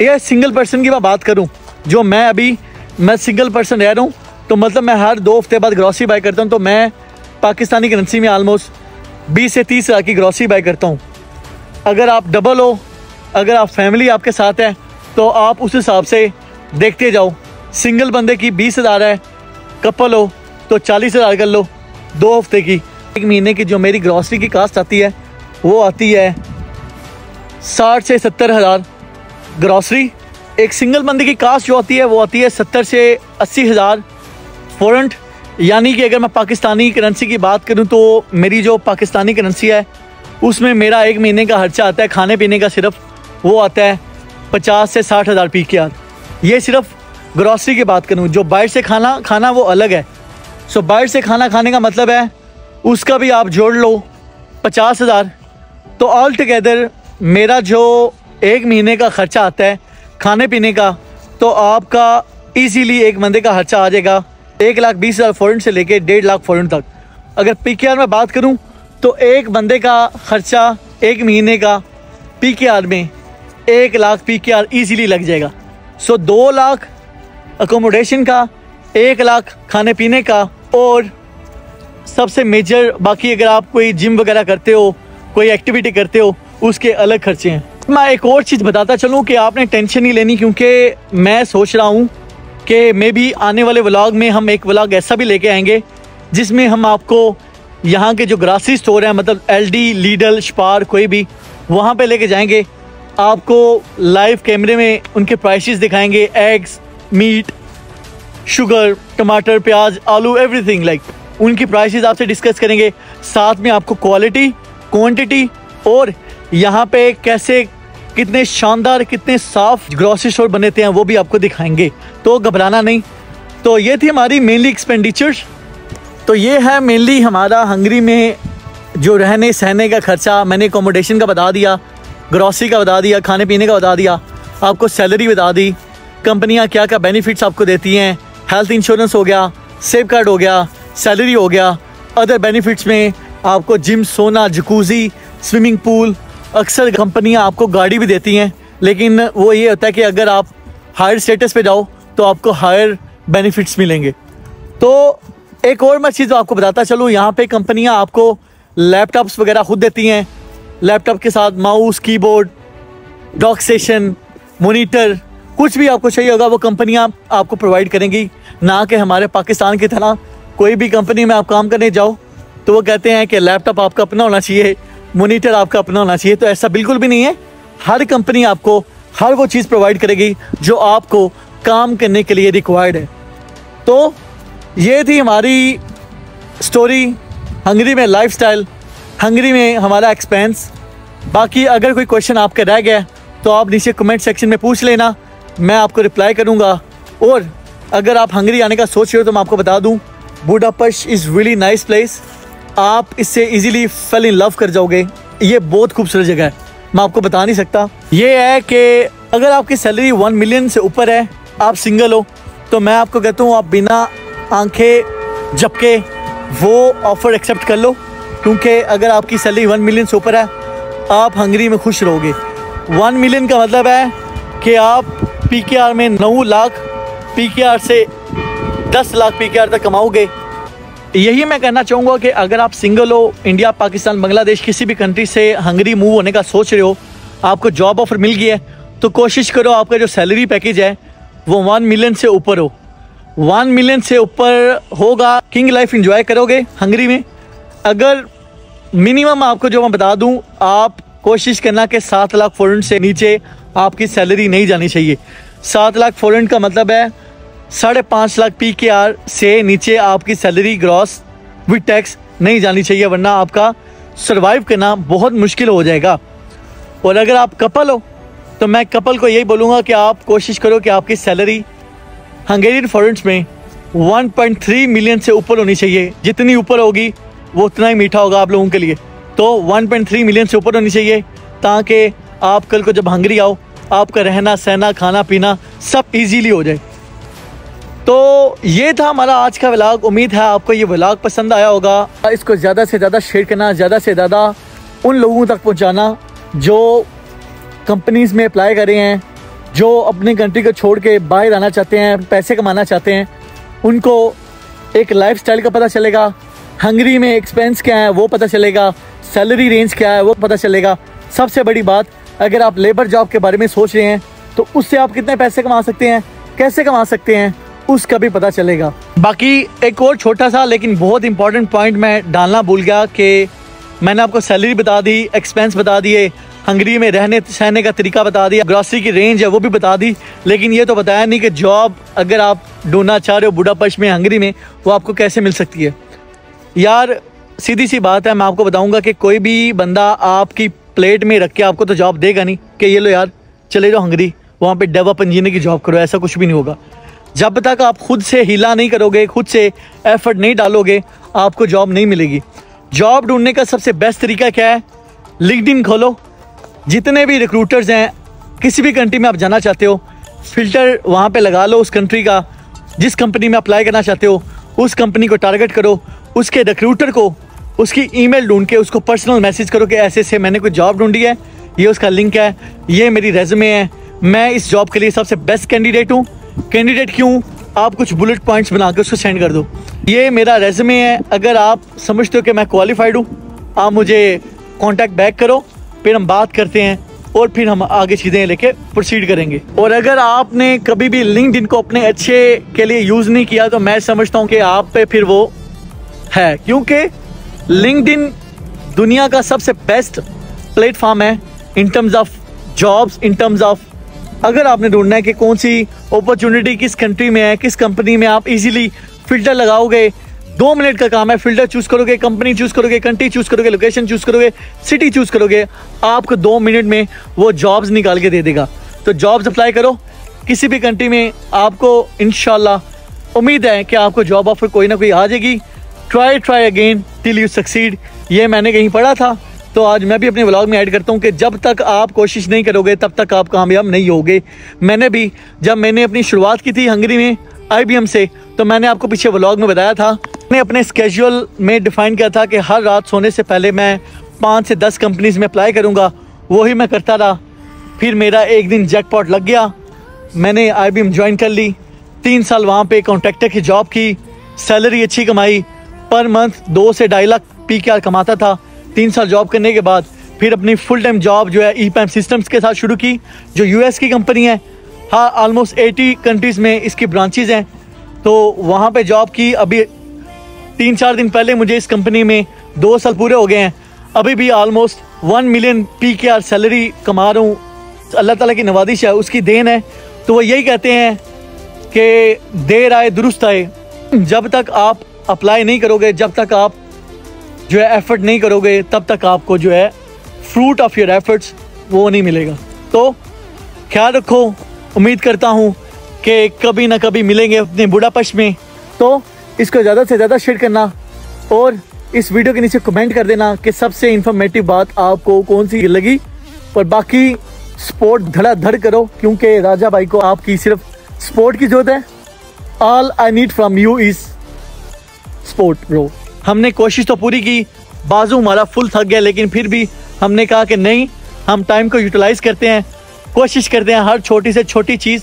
ये सिंगल पर्सन की मैं बात करूँ, जो मैं अभी मैं सिंगल पर्सन रह रहा हूँ, तो मतलब मैं हर दो हफ्ते बाद ग्रॉसरी बाय करता हूँ। तो मैं पाकिस्तानी करेंसी में आलमोस्ट बीस से तीस हज़ार की ग्रॉसरी बाय करता हूँ। अगर आप डबल हो, अगर आप फैमिली आपके साथ है, तो आप उस हिसाब से देखते जाओ। सिंगल बंदे की बीस हज़ार है, कपल हो तो चालीस हज़ार कर लो दो हफ्ते की। एक महीने की जो मेरी ग्रॉसरी की कास्ट आती है वो आती है साठ से सत्तर हज़ार ग्रॉसरी। एक सिंगल बंदे की कास्ट जो आती है वो आती है सत्तर से अस्सी हज़ार फॉरेंट। यानी कि अगर मैं पाकिस्तानी करेंसी की बात करूं, तो मेरी जो पाकिस्तानी करेंसी है उसमें मेरा एक महीने का खर्चा आता है खाने पीने का, सिर्फ वो आता है पचास से साठ हज़ार पी के आर। ये सिर्फ ग्रॉसरी की बात करूं। जो बाहर से खाना खाना वो अलग है। सो बाहर से खाना खाने का मतलब है उसका भी आप जोड़ लो पचास हज़ार। तो ऑल टुगेदर मेरा जो एक महीने का खर्चा आता है खाने पीने का, तो आपका इजीली एक बंदे का खर्चा आ जाएगा एक लाख बीस हज़ार फॉरेंट से लेके डेढ़ लाख फॉरेंट तक। अगर पी के आर में बात करूं, तो एक बंदे का खर्चा एक महीने का पी के आर में एक lakh P K R easily लग जाएगा। सो दो लाख अकोमोडेशन का, एक लाख खाने पीने का, और सबसे मेजर बाकी अगर आप कोई जिम वगैरह करते हो, कोई एक्टिविटी करते हो, उसके अलग खर्चे हैं। मैं एक और चीज़ बताता चलूँ कि आपने टेंशन नहीं लेनी, क्योंकि मैं सोच रहा हूँ कि मे बी आने वाले व्लॉग में हम एक व्लॉग ऐसा भी लेके आएंगे जिसमें हम आपको यहाँ के जो ग्रॉसरी स्टोर हैं, मतलब एलडी, लीडल, स्पार, कोई भी, वहाँ पे लेके जाएंगे। आपको लाइव कैमरे में उनके प्राइसेस दिखाएंगे, एग्स, मीट, शुगर, टमाटर, प्याज, आलू, एवरीथिंग लाइक उनकी प्राइसेस आपसे डिस्कस करेंगे। साथ में आपको क्वालिटी, क्वांटिटी और यहाँ पे कैसे कितने शानदार, कितने साफ ग्रॉसरी स्टोर बनते हैं वो भी आपको दिखाएंगे। तो घबराना नहीं। तो ये थी हमारी मेनली एक्सपेंडिचर्स। तो ये है मेनली हमारा हंगरी में जो रहने सहने का खर्चा। मैंने अकोमोडेशन का बता दिया, ग्रॉसरी का बता दिया, खाने पीने का बता दिया, आपको सैलरी बता दी, कंपनियाँ क्या क्या बेनिफिट्स आपको देती हैं, हेल्थ इंश्योरेंस हो गया, ज़ेप कार्ड हो गया, सैलरी हो गया, अदर बेनिफिट्स में आपको जिम, सोना, जकूजी, स्विमिंग पूल। अक्सर कंपनियां आपको गाड़ी भी देती हैं, लेकिन वो ये होता है कि अगर आप हायर स्टेटस पे जाओ तो आपको हायर बेनिफिट्स मिलेंगे। तो एक और मैं चीज़ आपको बताता चलूँ, यहाँ पे कंपनियां आपको लैपटॉप्स वगैरह खुद देती हैं, लैपटॉप के साथ mouse, keyboard, dock station, monitor, कुछ भी आपको चाहिए होगा वो कंपनियां आपको प्रोवाइड करेंगी। ना कि हमारे पाकिस्तान की तरह कोई भी कंपनी में आप काम करने जाओ तो वो कहते हैं कि लैपटॉप आपका अपना होना चाहिए, मोनीटर आपका अपना होना चाहिए। तो ऐसा बिल्कुल भी नहीं है। हर कंपनी आपको हर वो चीज़ प्रोवाइड करेगी जो आपको काम करने के लिए रिक्वायर्ड है। तो ये थी हमारी स्टोरी हंगरी में, लाइफस्टाइल हंगरी में, हमारा एक्सपेंस। बाकी अगर कोई क्वेश्चन आपके रह गया तो आप नीचे कमेंट सेक्शन में पूछ लेना, मैं आपको रिप्लाई करूँगा। और अगर आप हंगरी आने का सोच रहे हो तो मैं आपको बता दूँ, Budapest is really nice place. आप इससे इजीली फेल इन लव कर जाओगे। ये बहुत खूबसूरत जगह है, मैं आपको बता नहीं सकता। ये है कि अगर आपकी सैलरी वन मिलियन से ऊपर है, आप सिंगल हो, तो मैं आपको कहता हूँ आप बिना आंखें झपके वो ऑफ़र एक्सेप्ट कर लो, क्योंकि अगर आपकी सैलरी वन मिलियन से ऊपर है आप हंगरी में खुश रहोगे। वन मिलियन का मतलब है कि आप पी के आर में नौ लाख पी के आर से दस लाख पी के आर तक कमाओगे। यही मैं कहना चाहूँगा कि अगर आप सिंगल हो, इंडिया, पाकिस्तान, बांग्लादेश, किसी भी कंट्री से हंगरी मूव होने का सोच रहे हो, आपको जॉब ऑफ़र मिल गई है, तो कोशिश करो आपका जो सैलरी पैकेज है वो वन मिलियन से ऊपर हो। वन मिलियन से ऊपर होगा। किंग लाइफ एंजॉय करोगे हंगरी में। अगर मिनिमम आपको जो मैं बता दूं, आप कोशिश करना कि सात लाख फॉरेन से नीचे आपकी सैलरी नहीं जानी चाहिए। सात लाख फॉरेन का मतलब है साढ़े पाँच लाख पी के आर से नीचे आपकी सैलरी ग्रॉस विद टैक्स नहीं जानी चाहिए, वरना आपका सर्वाइव करना बहुत मुश्किल हो जाएगा। और अगर आप कपल हो तो मैं कपल को यही बोलूँगा कि आप कोशिश करो कि आपकी सैलरी हंगेरियन फॉरेंट्स में वन पॉइंट थ्री मिलियन से ऊपर होनी चाहिए। जितनी ऊपर होगी वो उतना ही मीठा होगा आप लोगों के लिए। तो वन पॉइंट थ्री मिलियन से ऊपर होनी चाहिए, ताकि आप कल को जब हंगरी आओ आपका रहना सहना खाना पीना सब इजीली हो जाए। तो ये था हमारा आज का व्लॉग। उम्मीद है आपको ये व्लॉग पसंद आया होगा। इसको ज़्यादा से ज़्यादा शेयर करना, ज़्यादा से ज़्यादा उन लोगों तक पहुँचाना जो कंपनीज़ में अप्लाई कर रहे हैं, जो अपनी कंट्री को छोड़ के बाहर आना चाहते हैं, पैसे कमाना चाहते हैं। उनको एक लाइफस्टाइल का पता चलेगा, हंगरी में एक्सपेंस क्या है वो पता चलेगा, सैलरी रेंज क्या है वो पता चलेगा। सबसे बड़ी बात, अगर आप लेबर जॉब के बारे में सोच रहे हैं तो उससे आप कितने पैसे कमा सकते हैं, कैसे कमा सकते हैं, उसका भी पता चलेगा। बाकी एक और छोटा सा लेकिन बहुत इंपॉर्टेंट पॉइंट मैं डालना भूल गया कि मैंने आपको सैलरी बता दी, एक्सपेंस बता दिए, हंगरी में रहने सहने का तरीका बता दिया, ग्रॉसरी की रेंज है वो भी बता दी, लेकिन ये तो बताया नहीं कि जॉब अगर आप ढूंढना चाह रहे हो बुडापेस्ट में, हंगरी में, वो आपको कैसे मिल सकती है। यार सीधी सी बात है, मैं आपको बताऊंगा कि कोई भी बंदा आपकी प्लेट में रख के आपको तो जॉब देगा नहीं कि ये लो यार चले जाओ हंगरी वहाँ पर डेवलप इंजीनियर की जॉब करो। ऐसा कुछ भी नहीं होगा। जब तक आप खुद से हीला नहीं करोगे, खुद से एफर्ट नहीं डालोगे, आपको जॉब नहीं मिलेगी। जॉब ढूंढने का सबसे बेस्ट तरीका क्या है? लिंक्डइन खोलो। जितने भी रिक्रूटर्स हैं, किसी भी कंट्री में आप जाना चाहते हो, फिल्टर वहाँ पे लगा लो उस कंट्री का। जिस कंपनी में अप्लाई करना चाहते हो उस कंपनी को टारगेट करो, उसके रिक्रूटर को उसकी ईमेल ढूंढ के उसको पर्सनल मैसेज करो कि ऐसे से मैंने कोई जॉब ढूंढी है, ये उसका लिंक है, ये मेरी रेज्यूमे है, मैं इस जॉब के लिए सबसे बेस्ट कैंडिडेट हूँ। कैंडिडेट क्यों? आप कुछ बुलेट पॉइंट्स बना के उसको सेंड कर दो, ये मेरा रेज्यूमे है, अगर आप समझते हो कि मैं क्वालिफाइड हूँ आप मुझे कॉन्टैक्ट बैक करो, फिर हम बात करते हैं और फिर हम आगे चीज़ें लेके प्रोसीड करेंगे। और अगर आपने कभी भी लिंक्डइन को अपने अच्छे के लिए यूज़ नहीं किया तो मैं समझता हूँ कि आप पे फिर वो है, क्योंकि लिंक्डइन दुनिया का सबसे बेस्ट प्लेटफॉर्म है in terms of jobs, in terms of अगर आपने ढूंढना है कि कौन सी अपॉर्चुनिटी किस कंट्री में है, किस कंपनी में, आप इजीली फिल्टर लगाओगे। दो मिनट का काम है, फिल्टर चूज़ करोगे, कंपनी चूज़ करोगे, कंट्री चूज़ करोगे, लोकेशन चूज़ करोगे, सिटी चूज़ करोगे, आपको दो मिनट में वो जॉब्स निकाल के दे देगा। तो जॉब्स अप्लाई करो किसी भी कंट्री में, आपको इंशाल्लाह उम्मीद है कि आपको जॉब ऑफर कोई ना कोई आ जाएगी। Try try again till you succeed, ये मैंने कहीं पढ़ा था तो आज मैं भी अपने व्लॉग में ऐड करता हूँ कि जब तक आप कोशिश नहीं करोगे तब तक आप कामयाब नहीं होगे। मैंने भी जब मैंने अपनी शुरुआत की थी हंगरी में आई बी एम से, तो मैंने आपको पीछे व्लॉग में बताया था, मैंने अपने स्केड्यूल में डिफ़ाइन किया था कि हर रात सोने से पहले मैं पाँच से दस कंपनीज़ में अप्लाई करूँगा। वही मैं करता रहा। फिर मेरा एक दिन जैकपॉट लग गया, मैंने आई बी एम ज्वाइन कर ली, तीन साल वहाँ पे कॉन्ट्रैक्टर की जॉब की, सैलरी अच्छी कमाई, पर मंथ दो से ढाई लाख पी के आर कमाता था। तीन साल जॉब करने के बाद फिर अपनी फुल टाइम जॉब जो है ईपैम सिस्टम्स के साथ शुरू की, जो यू एस की कंपनी है। हाँ, आलमोस्ट एटी कंट्रीज़ में इसकी ब्रांचेज हैं, तो वहाँ पे जॉब की। अभी तीन चार दिन पहले मुझे इस कंपनी में दो साल पूरे हो गए हैं, अभी भी almost one million P K R salary कमा रहा हूँ। अल्लाह ताला की नवाजिश है, उसकी देन है। तो वो यही कहते हैं कि देर आए दुरुस्त आए। जब तक आप अप्लाई नहीं करोगे, जब तक आप जो है एफर्ट नहीं करोगे, तब तक आपको जो है फ्रूट ऑफ योर एफर्ट्स वो नहीं मिलेगा। तो ख्याल रखो, उम्मीद करता हूँ कि कभी ना कभी मिलेंगे अपने बुडापेस्ट में। तो इसको ज़्यादा से ज़्यादा शेयर करना और इस वीडियो के नीचे कमेंट कर देना कि सबसे इंफॉर्मेटिव बात आपको कौन सी लगी। और बाकी सपोर्ट धड़ाधड़ करो, क्योंकि राजा भाई को आपकी सिर्फ सपोर्ट की ज़रूरत है। All I need from you is support bro. हमने कोशिश तो पूरी की, बाजू हमारा फुल थक गया, लेकिन फिर भी हमने कहा कि नहीं, हम टाइम को यूटिलाइज़ करते हैं, कोशिश करते हैं हर छोटी से छोटी चीज़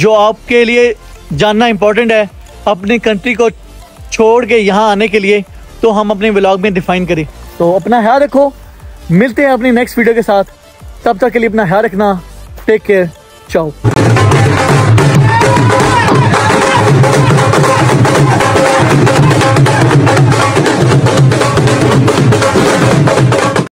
जो आपके लिए जानना इम्पोर्टेंट है अपनी कंट्री को छोड़ के यहाँ आने के लिए, तो हम अपने व्लॉग में डिफ़ाइन करें। तो अपना ख्याल रखो, मिलते हैं अपनी नेक्स्ट वीडियो के साथ। तब तक के लिए अपना ख्याल रखना, टेक केयर, चाओ।